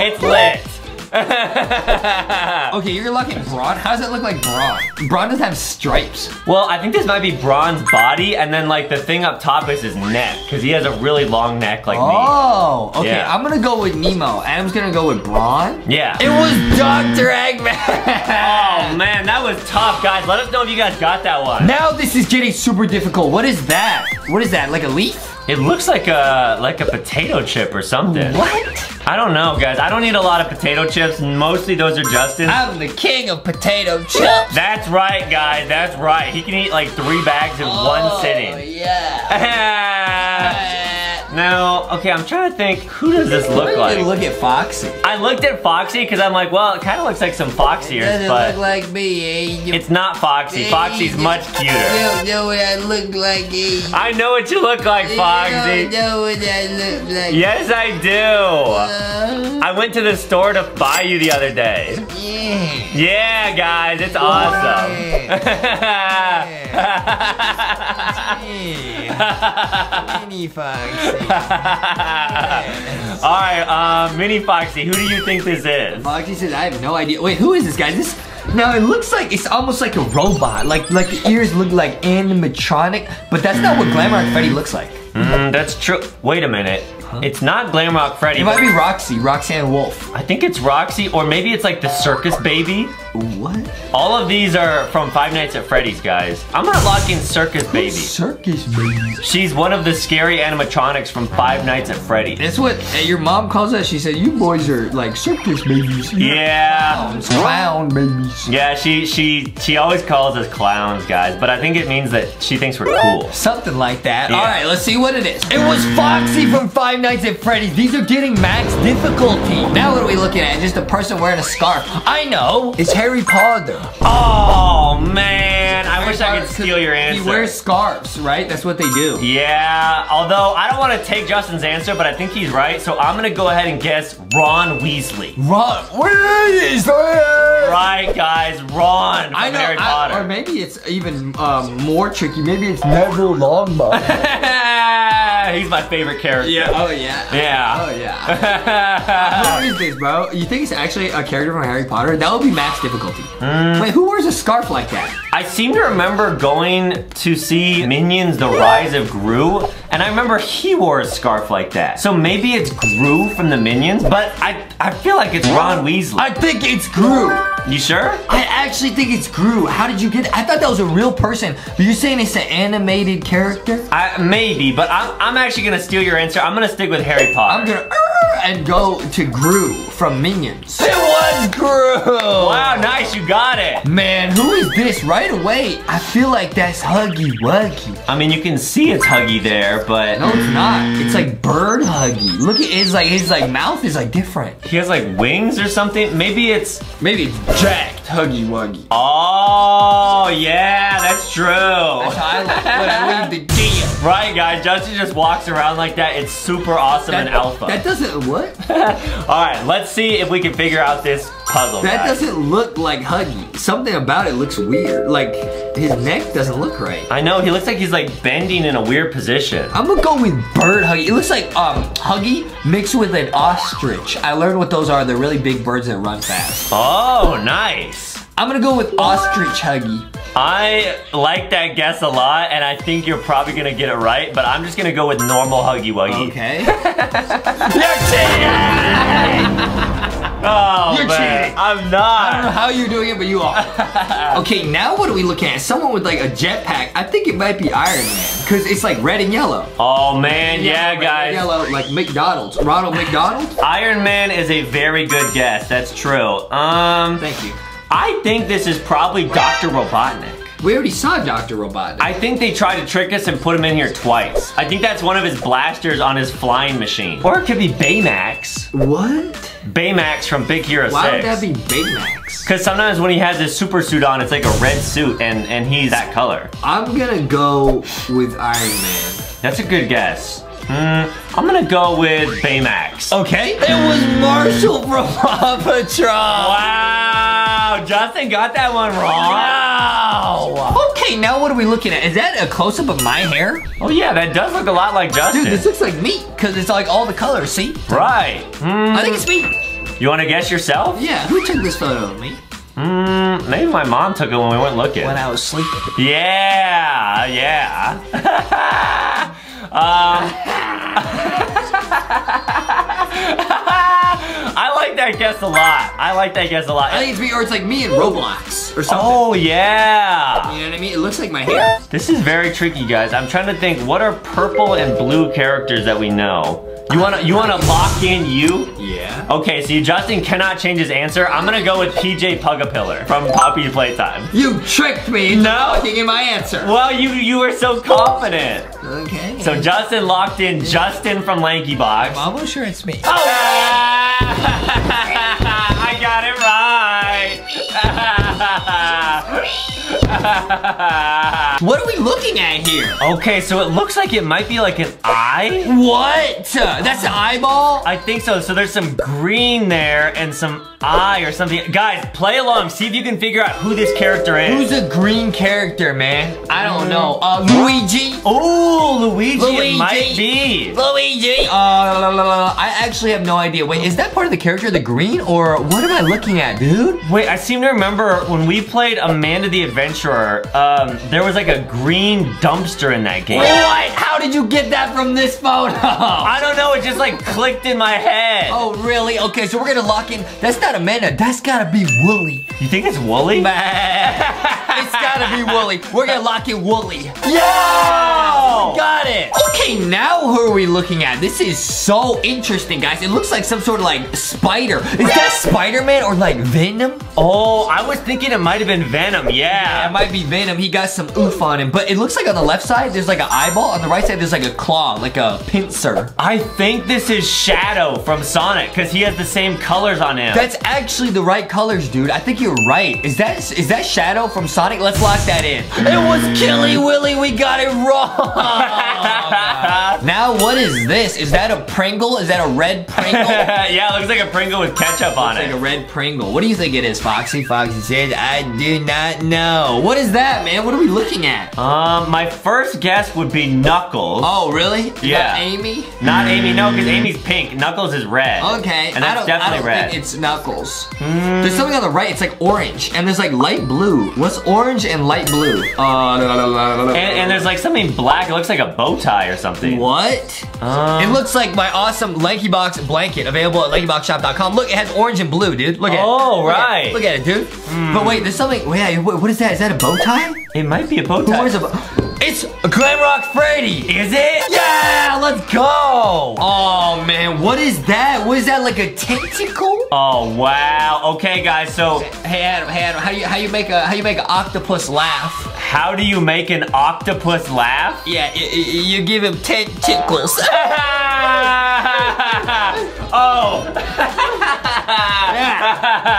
It's lit. Okay, you're lucky Braun. How does it look like Braun? Braun doesn't have stripes. Well, I think this might be Braun's body, and then like the thing up top is his neck, because he has a really long neck like oh, me. Oh, okay. Yeah. I'm gonna go with Nemo. Adam's gonna go with Braun. Yeah. It was Doctor Eggman. Oh man, that was tough, guys. Let us know if you guys got that one. Now this is getting super difficult. What is that? What is that? Like a leaf? It looks like a like a potato chip or something. What? I don't know, guys. I don't eat a lot of potato chips. Mostly those are Justin's. I'm the king of potato chips. That's right, guys. That's right. He can eat like three bags in oh, one sitting. Oh, yeah. Now, okay, I'm trying to think, who does this look like? I look at Foxy. I looked at Foxy because I'm like, well, it kind of looks like some Foxy ears, but. It doesn't look like me, eh? It's not Foxy. Foxy's much cuter. I don't know what I look like, eh? I know what you look like, Foxy. I don't know what I look like. Yes, I do. Uh, I went to the store to buy you the other day. Yeah. Yeah, guys, it's awesome. Yeah. Yeah. Mini Foxy. Yes. All right, uh, Mini Foxy, who do you think this is? Foxy says, I have no idea. Wait, who is this guy? This now it looks like it's almost like a robot. Like like the ears look like animatronic, but that's not what Glamrock Freddy looks like. Mm, that's true. Wait a minute. Huh? It's not Glamrock Freddy. It might be Roxy, Roxanne Wolf. I think it's Roxy, or maybe it's like the circus baby. What? All of these are from Five Nights at Freddy's, guys. I'm not locking Circus Who's Baby. Circus Baby? She's one of the scary animatronics from Five Nights at Freddy's. That's what your mom calls us. She said, you boys are like circus babies. You're yeah. Clowns, clown babies. Yeah, she, she, she always calls us clowns, guys. But I think it means that she thinks we're cool. Something like that. Yeah. All right, let's see what it is. It was Foxy from Five Nights at Freddy's. These are getting max difficulty. Now what are we looking at? Just a person wearing a scarf. I know. It's Harry Potter. Oh man, I wish I could steal your answer. He wears scarves, right? That's what they do. Yeah, although I don't want to take Justin's answer, but I think he's right, so I'm gonna go ahead and guess Ron Weasley. Ron Weasley! Right, guys, Ron from I know, Harry Potter. I, or maybe it's even um, more tricky. Maybe it's Neville Longbottom. He's my favorite character. Yeah. Oh yeah. Yeah. Oh yeah. Who is this, bro? You think it's actually a character from Harry Potter? That would be max difficulty. Mm. Wait, who wears a scarf like that? I seem to remember going to see Minions: The Rise of Gru, and I remember he wore a scarf like that. So maybe it's Gru from the Minions, but I I feel like it's Ron Weasley. I think it's Gru. You sure? I actually think it's Gru. How did you get it? I thought that was a real person. But you're saying it's an animated character? I, maybe, but I'm, I'm actually gonna steal your answer. I'm gonna stick with Harry Potter. I'm gonna and go to Gru from Minions. It was Gru! Wow, nice, you got it. Man, who is this right away? I feel like that's Huggy Wuggy. I mean, you can see it's Huggy there, but. No, it's not. It's like bird Huggy. Look at his, like, his like mouth is like different. He has like wings or something. Maybe it's, maybe it's jacked Huggy Wuggy. Oh, yeah, that's true. That's how I like when I leave the game. Right, guys, Justin just walks around like that. It's super awesome that, and alpha. That doesn't What? All right, let's see if we can figure out this puzzle. That guys. Doesn't look like Huggy. Something about it looks weird. Like, his neck doesn't look right. I know, he looks like he's like bending in a weird position. I'm gonna go with bird Huggy. It looks like um Huggy mixed with an ostrich. I learned what those are. They're really big birds that run fast. Oh, nice. I'm gonna go with ostrich Huggy. I like that guess a lot, and I think you're probably gonna get it right, but I'm just gonna go with normal Huggy Wuggy. Okay. You're cheating! Oh, you're man. Cheating. I'm not. I don't know how you're doing it, but you are. Okay, now what are we looking at? Someone with like a jetpack. I think it might be Iron Man, because it's like red and yellow. Oh man, yeah, yellow, guys. Yellow, like McDonald's. Ronald McDonald? Iron Man is a very good guess. That's true. Um. Thank you. I think this is probably Doctor Robotnik. We already saw Doctor Robotnik. I think they tried to trick us and put him in here twice. I think that's one of his blasters on his flying machine. Or it could be Baymax. What? Baymax from Big Hero six. Why would that be Baymax? Because sometimes when he has his super suit on, it's like a red suit and, and he's that color. I'm gonna go with Iron Man. That's a good guess. Mm, I'm gonna go with Baymax. Okay. It was Marshall from Paw Patrol. Wow, Justin got that one wrong. Wow. Okay, now what are we looking at? Is that a close-up of my hair? Oh yeah, that does look a lot like Justin. Dude, this looks like me, because it's like all the colors, see? Right. Mm. I think it's me. You want to guess yourself? Yeah, who took this photo of me? Mmm, maybe my mom took it when we went looking. When I was sleeping. Yeah, yeah. um, I like that guess a lot. I like that guess a lot. I think it's me, or it's like me in Roblox or something. Oh, yeah. You know what I mean? It looks like my hair. This is very tricky, guys. I'm trying to think, what are purple and blue characters that we know? You wanna, you wanna lock in you? Yeah. Okay, so you, Justin cannot change his answer. I'm gonna go with P J Pugapillar from Poppy's Playtime. You tricked me into locking in my answer. Well, you, you were so confident. Okay. So Justin locked in Justin from LankyBot. I'm almost sure it's me. Oh! I got it right. What are we looking at here? Okay, so it looks like it might be like an eye. What? That's an eyeball? I think so. So there's some green there and some eye or something. Guys, play along. See if you can figure out who this character is. Who's a green character, man? I don't know. Uh, Luigi? Oh, Luigi, Luigi. It might be. Luigi. Uh, la, la, la. I actually have no idea. Wait, is that part of the character, the green? Or what am I looking at, dude? Wait, I seem to remember when we played Amanda the Adventurer, um, there was like a green dumpster in that game. What? How did you get that from this photo? I don't know. It just like clicked in my head. Oh, really? Okay, so we're gonna lock in. That's not Amanda. That's gotta be Wooly. You think it's Wooly? It's gotta be Wooly. We're gonna lock in Wooly. Yeah! Got it. Okay, now who are we looking at? This is so interesting, guys. It looks like some sort of like spider. Is that Spider-Man or like Venom? Oh, I was thinking it might have been Venom. Yeah. Yeah, it might be Venom. He got some oof on him, but it looks like on the left side, there's like an eyeball. On the right side, there's like a claw, like a pincer. I think this is Shadow from Sonic because he has the same colors on him. That's actually the right colors, dude. I think you're right. Is that is that Shadow from Sonic? Let's lock that in. It was Killy Willy. We got it wrong. Oh, now, what is this? Is that a Pringle? Is that a red Pringle? Yeah, it looks like a Pringle with ketchup on it. It's like a red Pringle. What do you think it is, Foxy? Foxy says, I do not know. What is that, man? What are we looking at? Um, my first guess would be Knuckles. Oh, really? Yeah. Not Amy? Not Amy, no, because Amy's pink. Knuckles is red. Okay. And that's I don't, definitely I don't red. Think it's Knuckles. Mm. There's something on the right. It's like orange, and there's like light blue. What's orange and light blue? Uh, no, no, no, no, no. And, and there's like something black. It looks like a bow tie or something. What? Um, it looks like my awesome LankyBox blanket available at lankybox shop dot com. Look, it has orange and blue, dude. Look at it. Oh, right. Look at it, dude. Mm. But wait, there's something. Wait, what is that? Is that a bow tie? It might be a bow tie. Who wears a bow tie? It's Glamrock Freddy. Is it? Yeah, let's go. Oh, man, what is that? What is that, like a tentacle? Oh, wow. Okay, guys, so. Hey, Adam, hey, Adam, how do you, how you make a, how you make an octopus laugh? How do you make an octopus laugh? Yeah, you give him tentacles. Oh. Yeah. You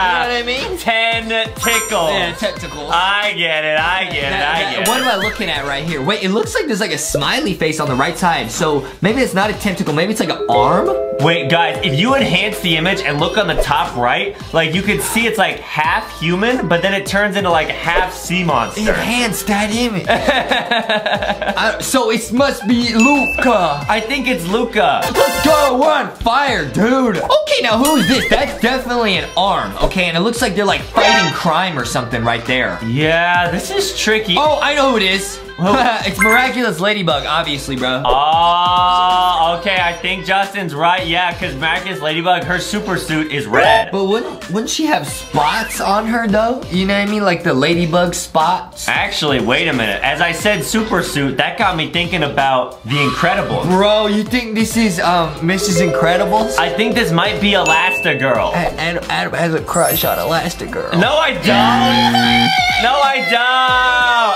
know what I mean? Ten tickles. Yeah, tentacles. I get it, I get that, it, I that, get what it. What am I looking at right here? Wait, it looks like there's like a smiley face on the right side. So maybe it's not a tentacle. Maybe it's like an arm. Wait, guys, if you enhance the image and look on the top right, like you could see it's like half human, but then it turns into like half sea monster. Enhance that image. I, so it must be Luca. I think it's Luca. Let's go. We're on fire, dude. Okay, now who is this? That's definitely an arm. Okay, and it looks like they're like fighting crime or something right there. Yeah, this is tricky. Oh, I know who it is. It's Miraculous Ladybug, obviously, bro. Oh, okay, I think Justin's right, yeah, because Miraculous Ladybug, her super suit is red. But wouldn't, wouldn't she have spots on her, though? You know what I mean? Like the ladybug spots? Actually, wait a minute. As I said super suit, that got me thinking about The Incredibles. Bro, you think this is um, Missus Incredibles? I think this might be Elastigirl. Adam, Adam has a crush on Elastigirl. No, I don't. No, I don't.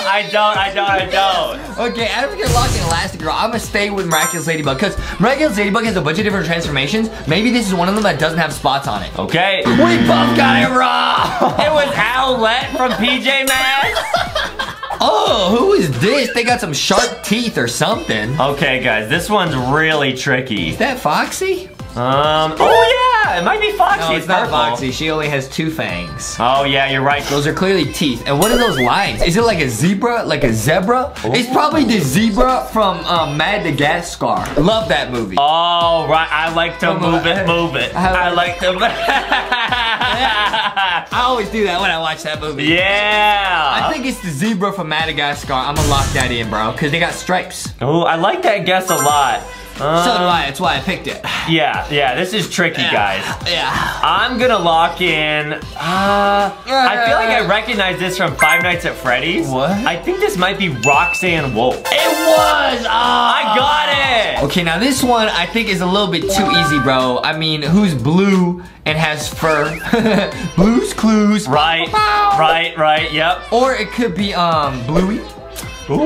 I don't, I don't, I don't. Okay, Adam, if you're locked in Elastigirl, I'm gonna stay with Miraculous Ladybug, because Miraculous Ladybug has a bunch of different transformations. Maybe this is one of them that doesn't have spots on it. Okay. We both got it wrong. It was Owlette from P J Masks. Oh, who is this? They got some sharp teeth or something. Okay, guys, this one's really tricky. Is that Foxy? Um, oh yeah. Yeah, it might be Foxy. No, it's, it's not purple. Foxy. She only has two fangs. Oh, yeah, you're right. Those are clearly teeth. And what are those lines? Is it like a zebra? Like a zebra? Ooh. It's probably the zebra from um, Madagascar. Love that movie. Oh, right. I like to move it, move it. I like, I like to... I always do that when I watch that movie. Yeah. I think it's the zebra from Madagascar. I'm gonna lock that in, bro, because they got stripes. Oh, I like that guess a lot. Um, so do I, that's why I picked it. Yeah, yeah, this is tricky, yeah, guys. Yeah. I'm gonna lock in, uh, I feel like I recognize this from Five Nights at Freddy's. What? I think this might be Roxanne Wolf. It was! Oh, I got it! Okay, now this one I think is a little bit too easy, bro. I mean, who's blue and has fur? Blue's Clues. Right, right, right, yep. Or it could be, um, Bluey. Ooh.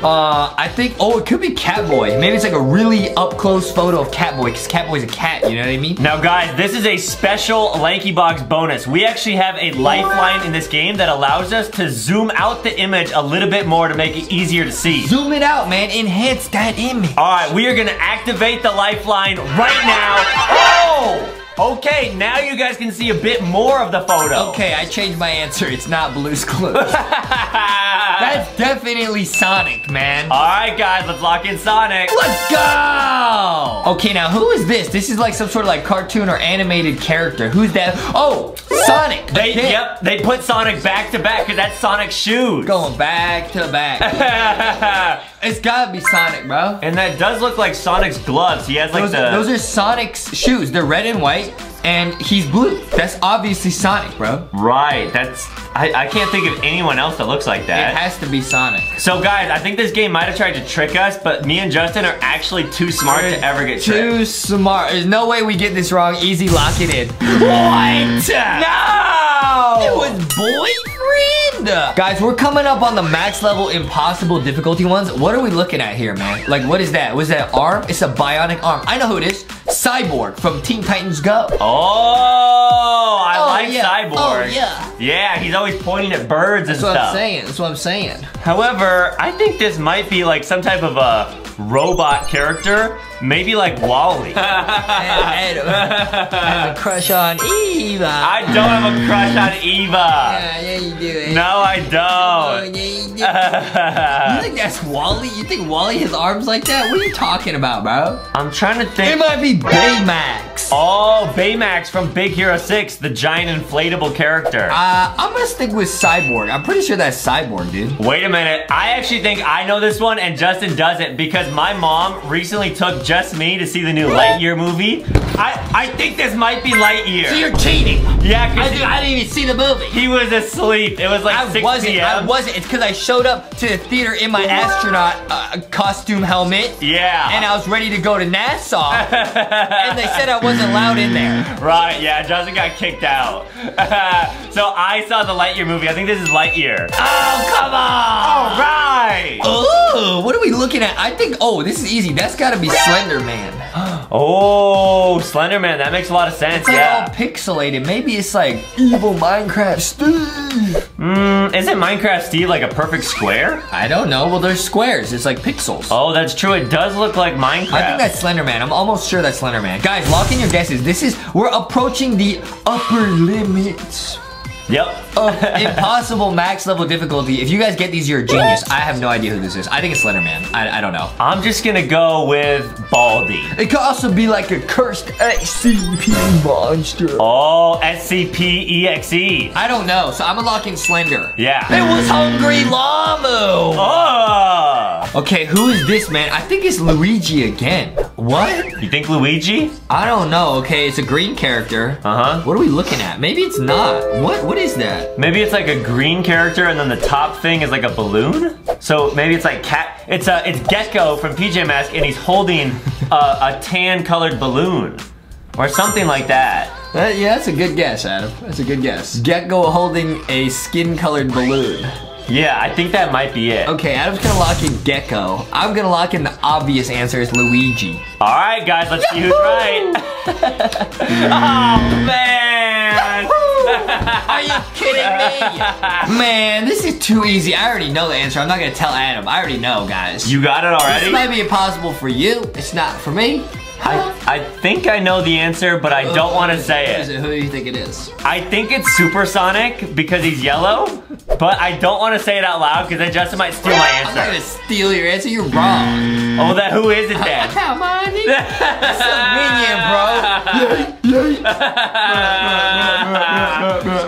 Uh, I think, oh, it could be Catboy. Maybe it's like a really up-close photo of Catboy, because Catboy's a cat, you know what I mean? Now, guys, this is a special LankyBox bonus. We actually have a lifeline in this game that allows us to zoom out the image a little bit more to make it easier to see. Zoom it out, man. Enhance that image. All right, we are going to activate the lifeline right now. Oh! Okay, now you guys can see a bit more of the photo. Okay, I changed my answer. It's not Blue's Clues. That's definitely Sonic, man. All right, guys, let's lock in Sonic. Let's go! Okay, now who is this? This is like some sort of like cartoon or animated character. Who's that? Oh, Sonic. They, yep, they put Sonic back to back because that's Sonic's shoes. Going back to back. It's gotta be Sonic, bro. And that does look like Sonic's gloves. He has like those, the... Those are Sonic's shoes. They're red and white. And he's blue. That's obviously Sonic, bro. Right, that's, I, I can't think of anyone else that looks like that. It has to be Sonic. So guys, I think this game might have tried to trick us, but me and Justin are actually too smart We're to ever get too tricked. Too smart. There's no way we get this wrong. Easy, lock it in. What? No! It was boyfriend. Guys, we're coming up on the max level impossible difficulty ones. What are we looking at here, man? Like, what is that? Was that arm? It's a bionic arm. I know who it is. Cyborg from Teen Titans Go. Oh, I oh, like yeah. Cyborg. Oh, yeah. Yeah, he's always pointing at birds and stuff. That's what stuff. I'm saying. That's what I'm saying. However, I think this might be like some type of a robot character. Maybe like Wall-E. I, I, I have a crush on Eva. I don't have a crush on Eva. Yeah, yeah you do. No, I don't. Oh, yeah, you do. You think that's Wall-E? You think Wall-E has arms like that? What are you talking about, bro? I'm trying to think. It might be Baymax. Oh, Baymax from Big Hero six, the giant inflatable character. Uh, I'm gonna stick with Cyborg. I'm pretty sure that's Cyborg, dude. Wait a minute. I actually think I know this one and Justin doesn't because my mom recently took Justin Just me to see the new Lightyear movie. I, I think this might be Lightyear. So you're cheating. Yeah, cause I, did, I didn't even see the movie. He was asleep. It was like I six p m I wasn't. It's because I showed up to the theater in my astronaut uh, costume helmet. Yeah. And I was ready to go to NASA. And they said I wasn't allowed in there. Right, yeah, Justin got kicked out. So I saw the Lightyear movie. I think this is Lightyear. Oh, come on. All right. Oh, what are we looking at? I think, oh, this is easy. That's got to be Slender. Slender Man. Oh, Slender Man. That makes a lot of sense. It's like yeah. all pixelated. Maybe it's like evil Minecraft Steve. Mm, isn't Minecraft Steve like a perfect square? I don't know. Well, there's squares. It's like pixels. Oh, that's true. It does look like Minecraft. I think that's Slender Man. I'm almost sure that's Slender Man. Guys, lock in your guesses. This is, we're approaching the upper limits. Yep. uh, impossible max level difficulty. If you guys get these, you're a genius. I have no idea who this is. I think it's Slender Man. I, I don't know. I'm just gonna go with Baldi. It could also be like a cursed S C P monster. Oh, S C P E X E. I don't know, so I'm gonna lock in Slender. Yeah. It was Hungry Llama. Oh. Okay, who is this man? I think it's Luigi again. What? You think Luigi? I don't know. Okay, it's a green character. Uh-huh. What are we looking at? Maybe it's not. What? What is that? Maybe it's like a green character and then the top thing is like a balloon? So maybe it's like cat, it's a, it's Gecko from P J Masks and he's holding a, a tan colored balloon or something like that. Uh, yeah, that's a good guess, Adam. That's a good guess. Gecko holding a skin colored balloon. Yeah, I think that might be it. Okay, Adam's gonna lock in Gecko. I'm gonna lock in the obvious answer is Luigi. All right, guys, let's Yahoo! See who's right. Oh, man. Are you kidding me? Man, this is too easy. I already know the answer. I'm not gonna tell Adam. I already know, guys. You got it already? This might be impossible for you. It's not for me. I, I think I know the answer, but I don't want to say it. Who is it? Who do you think it is? I think it's Super Sonic because he's yellow, but I don't want to say it out loud because then Justin might steal my answer. I'm not going to steal your answer. You're wrong. Oh, that who is it then? Come on, it's a minion, bro.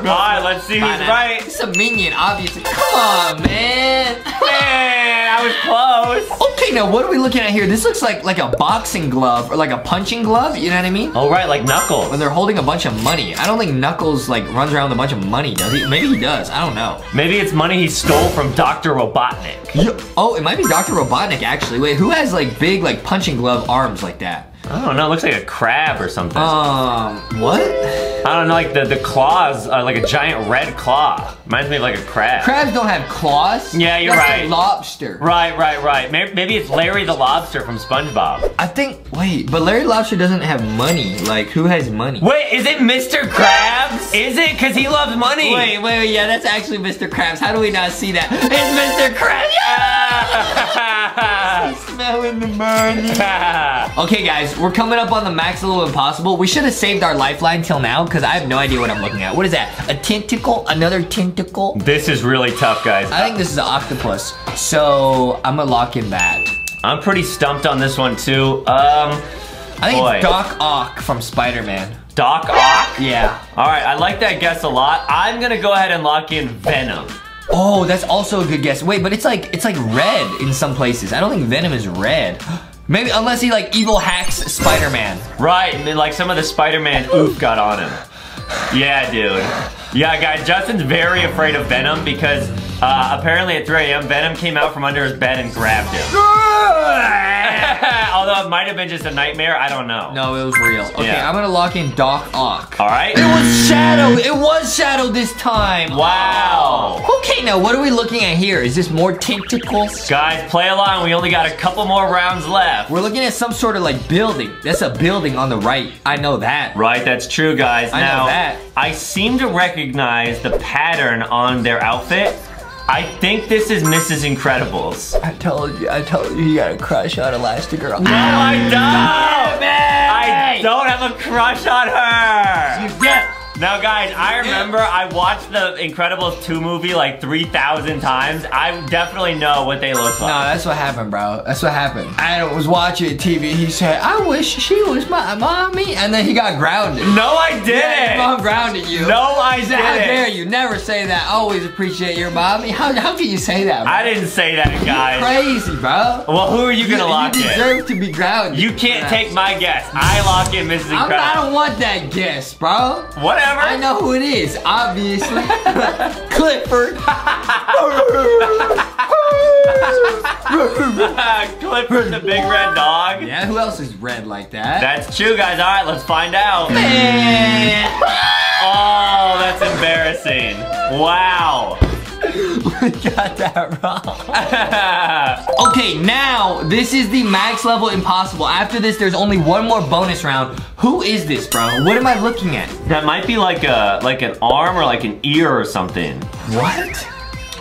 All right, let's see who's right. It's a minion, obviously. Come on, man. Man, I was close. Okay, now what are we looking at here? This looks like like a boxing glove or like a punching glove. You know what I mean? Oh right, like Knuckles. When they're holding a bunch of money. I don't think Knuckles like runs around with a bunch of money, does he? Maybe he does. I don't know. Maybe it's money he stole from Doctor Robotnik. Yeah. Oh, it might be Doctor Robotnik actually. Wait, who has like big like punching glove arms like that? I don't know, it looks like a crab or something. Um, what? I don't know, like the, the claws are like a giant red claw. Reminds me of like a crab. Crabs don't have claws. Yeah, you're That's right. Like lobster. Right, right, right. Maybe it's Larry the Lobster from SpongeBob. I think, wait, but Larry Lobster doesn't have money. Like, who has money? Wait, is it Mister Krabs? Is it? Because he loves money. Wait, wait, wait, yeah, that's actually Mister Krabs. How do we not see that? It's Mister Krabs! Yeah! He's smelling the money. Okay, guys. We're coming up on the max level impossible. We should have saved our lifeline till now because I have no idea what I'm looking at. What is that? A tentacle? Another tentacle? This is really tough, guys. I think this is an octopus. So I'm gonna lock in that. I'm pretty stumped on this one too. Um, I think boy. It's Doc Ock from Spider-Man. Doc Ock? Yeah. All right, I like that guess a lot. I'm gonna go ahead and lock in Venom. Oh, that's also a good guess. Wait, but it's like it's like red in some places. I don't think Venom is red. Maybe, unless he like evil hacks Spider-Man. Right, and then like some of the Spider-Man oof got on him. Yeah, dude. Yeah, guys, Justin's very afraid of Venom because uh, apparently at three A M Venom came out from under his bed and grabbed him. Although it might have been just a nightmare, I don't know. No, it was real. Okay, yeah. I'm gonna lock in Doc Ock. All right. It was Shadow, it was Shadow this time. Wow. Okay, now what are we looking at here? Is this more tentacles? Guys, play along, we only got a couple more rounds left. We're looking at some sort of like building. That's a building on the right, I know that. Right, that's true, guys. I now, know that. I seem to recognize the pattern on their outfit. I think this is Missus Incredibles. I told you, I told you, you got a crush on Elastigirl. No, I don't! I don't have a crush on her! Yeah. Now guys, I remember I watched the Incredibles two movie like three thousand times. I definitely know what they look like. No, that's what happened, bro. That's what happened. I was watching T V, he said, I wish she was my mommy, and then he got grounded. No, I didn't. Yeah, your mom grounded you. No, I didn't. How dare you, never say that. Always appreciate your mommy. How, how can you say that, bro? I didn't say that, guys. You're crazy, bro. Well, who are you gonna you, lock in? You deserve in? to be grounded. You can't bro. take my guess. I lock in Missus Incredibles. I'm, I don't want that guess, bro. Whatever. I know who it is, obviously. Clifford. Clifford the big red dog. Yeah, who else is red like that? That's true, guys. All right, let's find out. Man. Oh, that's embarrassing. Wow. We got that wrong. Okay, now this is the max level impossible. After this, there's only one more bonus round. Who is this, bro? What am I looking at? That might be like a like an arm or like an ear or something. What?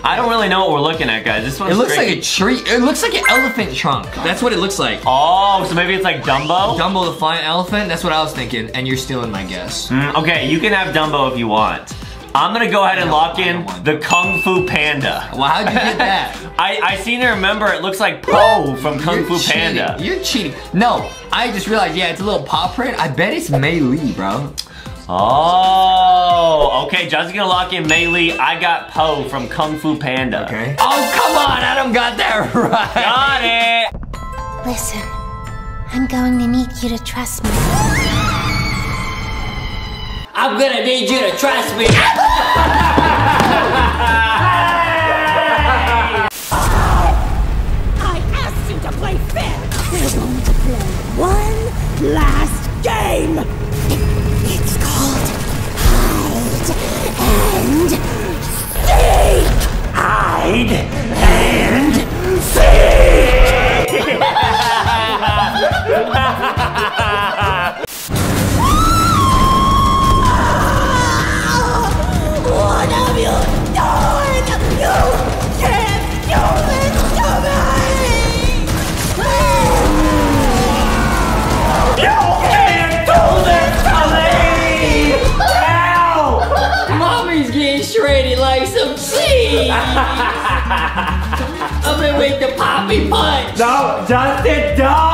I don't really know what we're looking at, guys. This one's It looks tricky. like a tree. It looks like an elephant trunk. That's what it looks like. Oh, so maybe it's like Dumbo? Dumbo the flying elephant? That's what I was thinking, and you're stealing my guess. Mm, okay, you can have Dumbo if you want. I'm gonna go ahead and lock in the Kung Fu Panda. Well, how'd you get that? I, I seem to remember it looks like Po from Kung You're Fu cheating. Panda. You're cheating. No, I just realized, yeah, it's a little paw print. I bet it's Mei Li, bro. Oh, okay, John's gonna lock in Mei Li. I got Po from Kung Fu Panda. Okay. Oh, come on, Adam got that right. Got it. Listen, I'm going to need you to trust me. I'm gonna need you to trust me. I asked you to play fair. We're going to play one last game. It's called hide and seek. Hide and seek. Yeah! me! I'm gonna make the poppy punch! No, Justin, don't!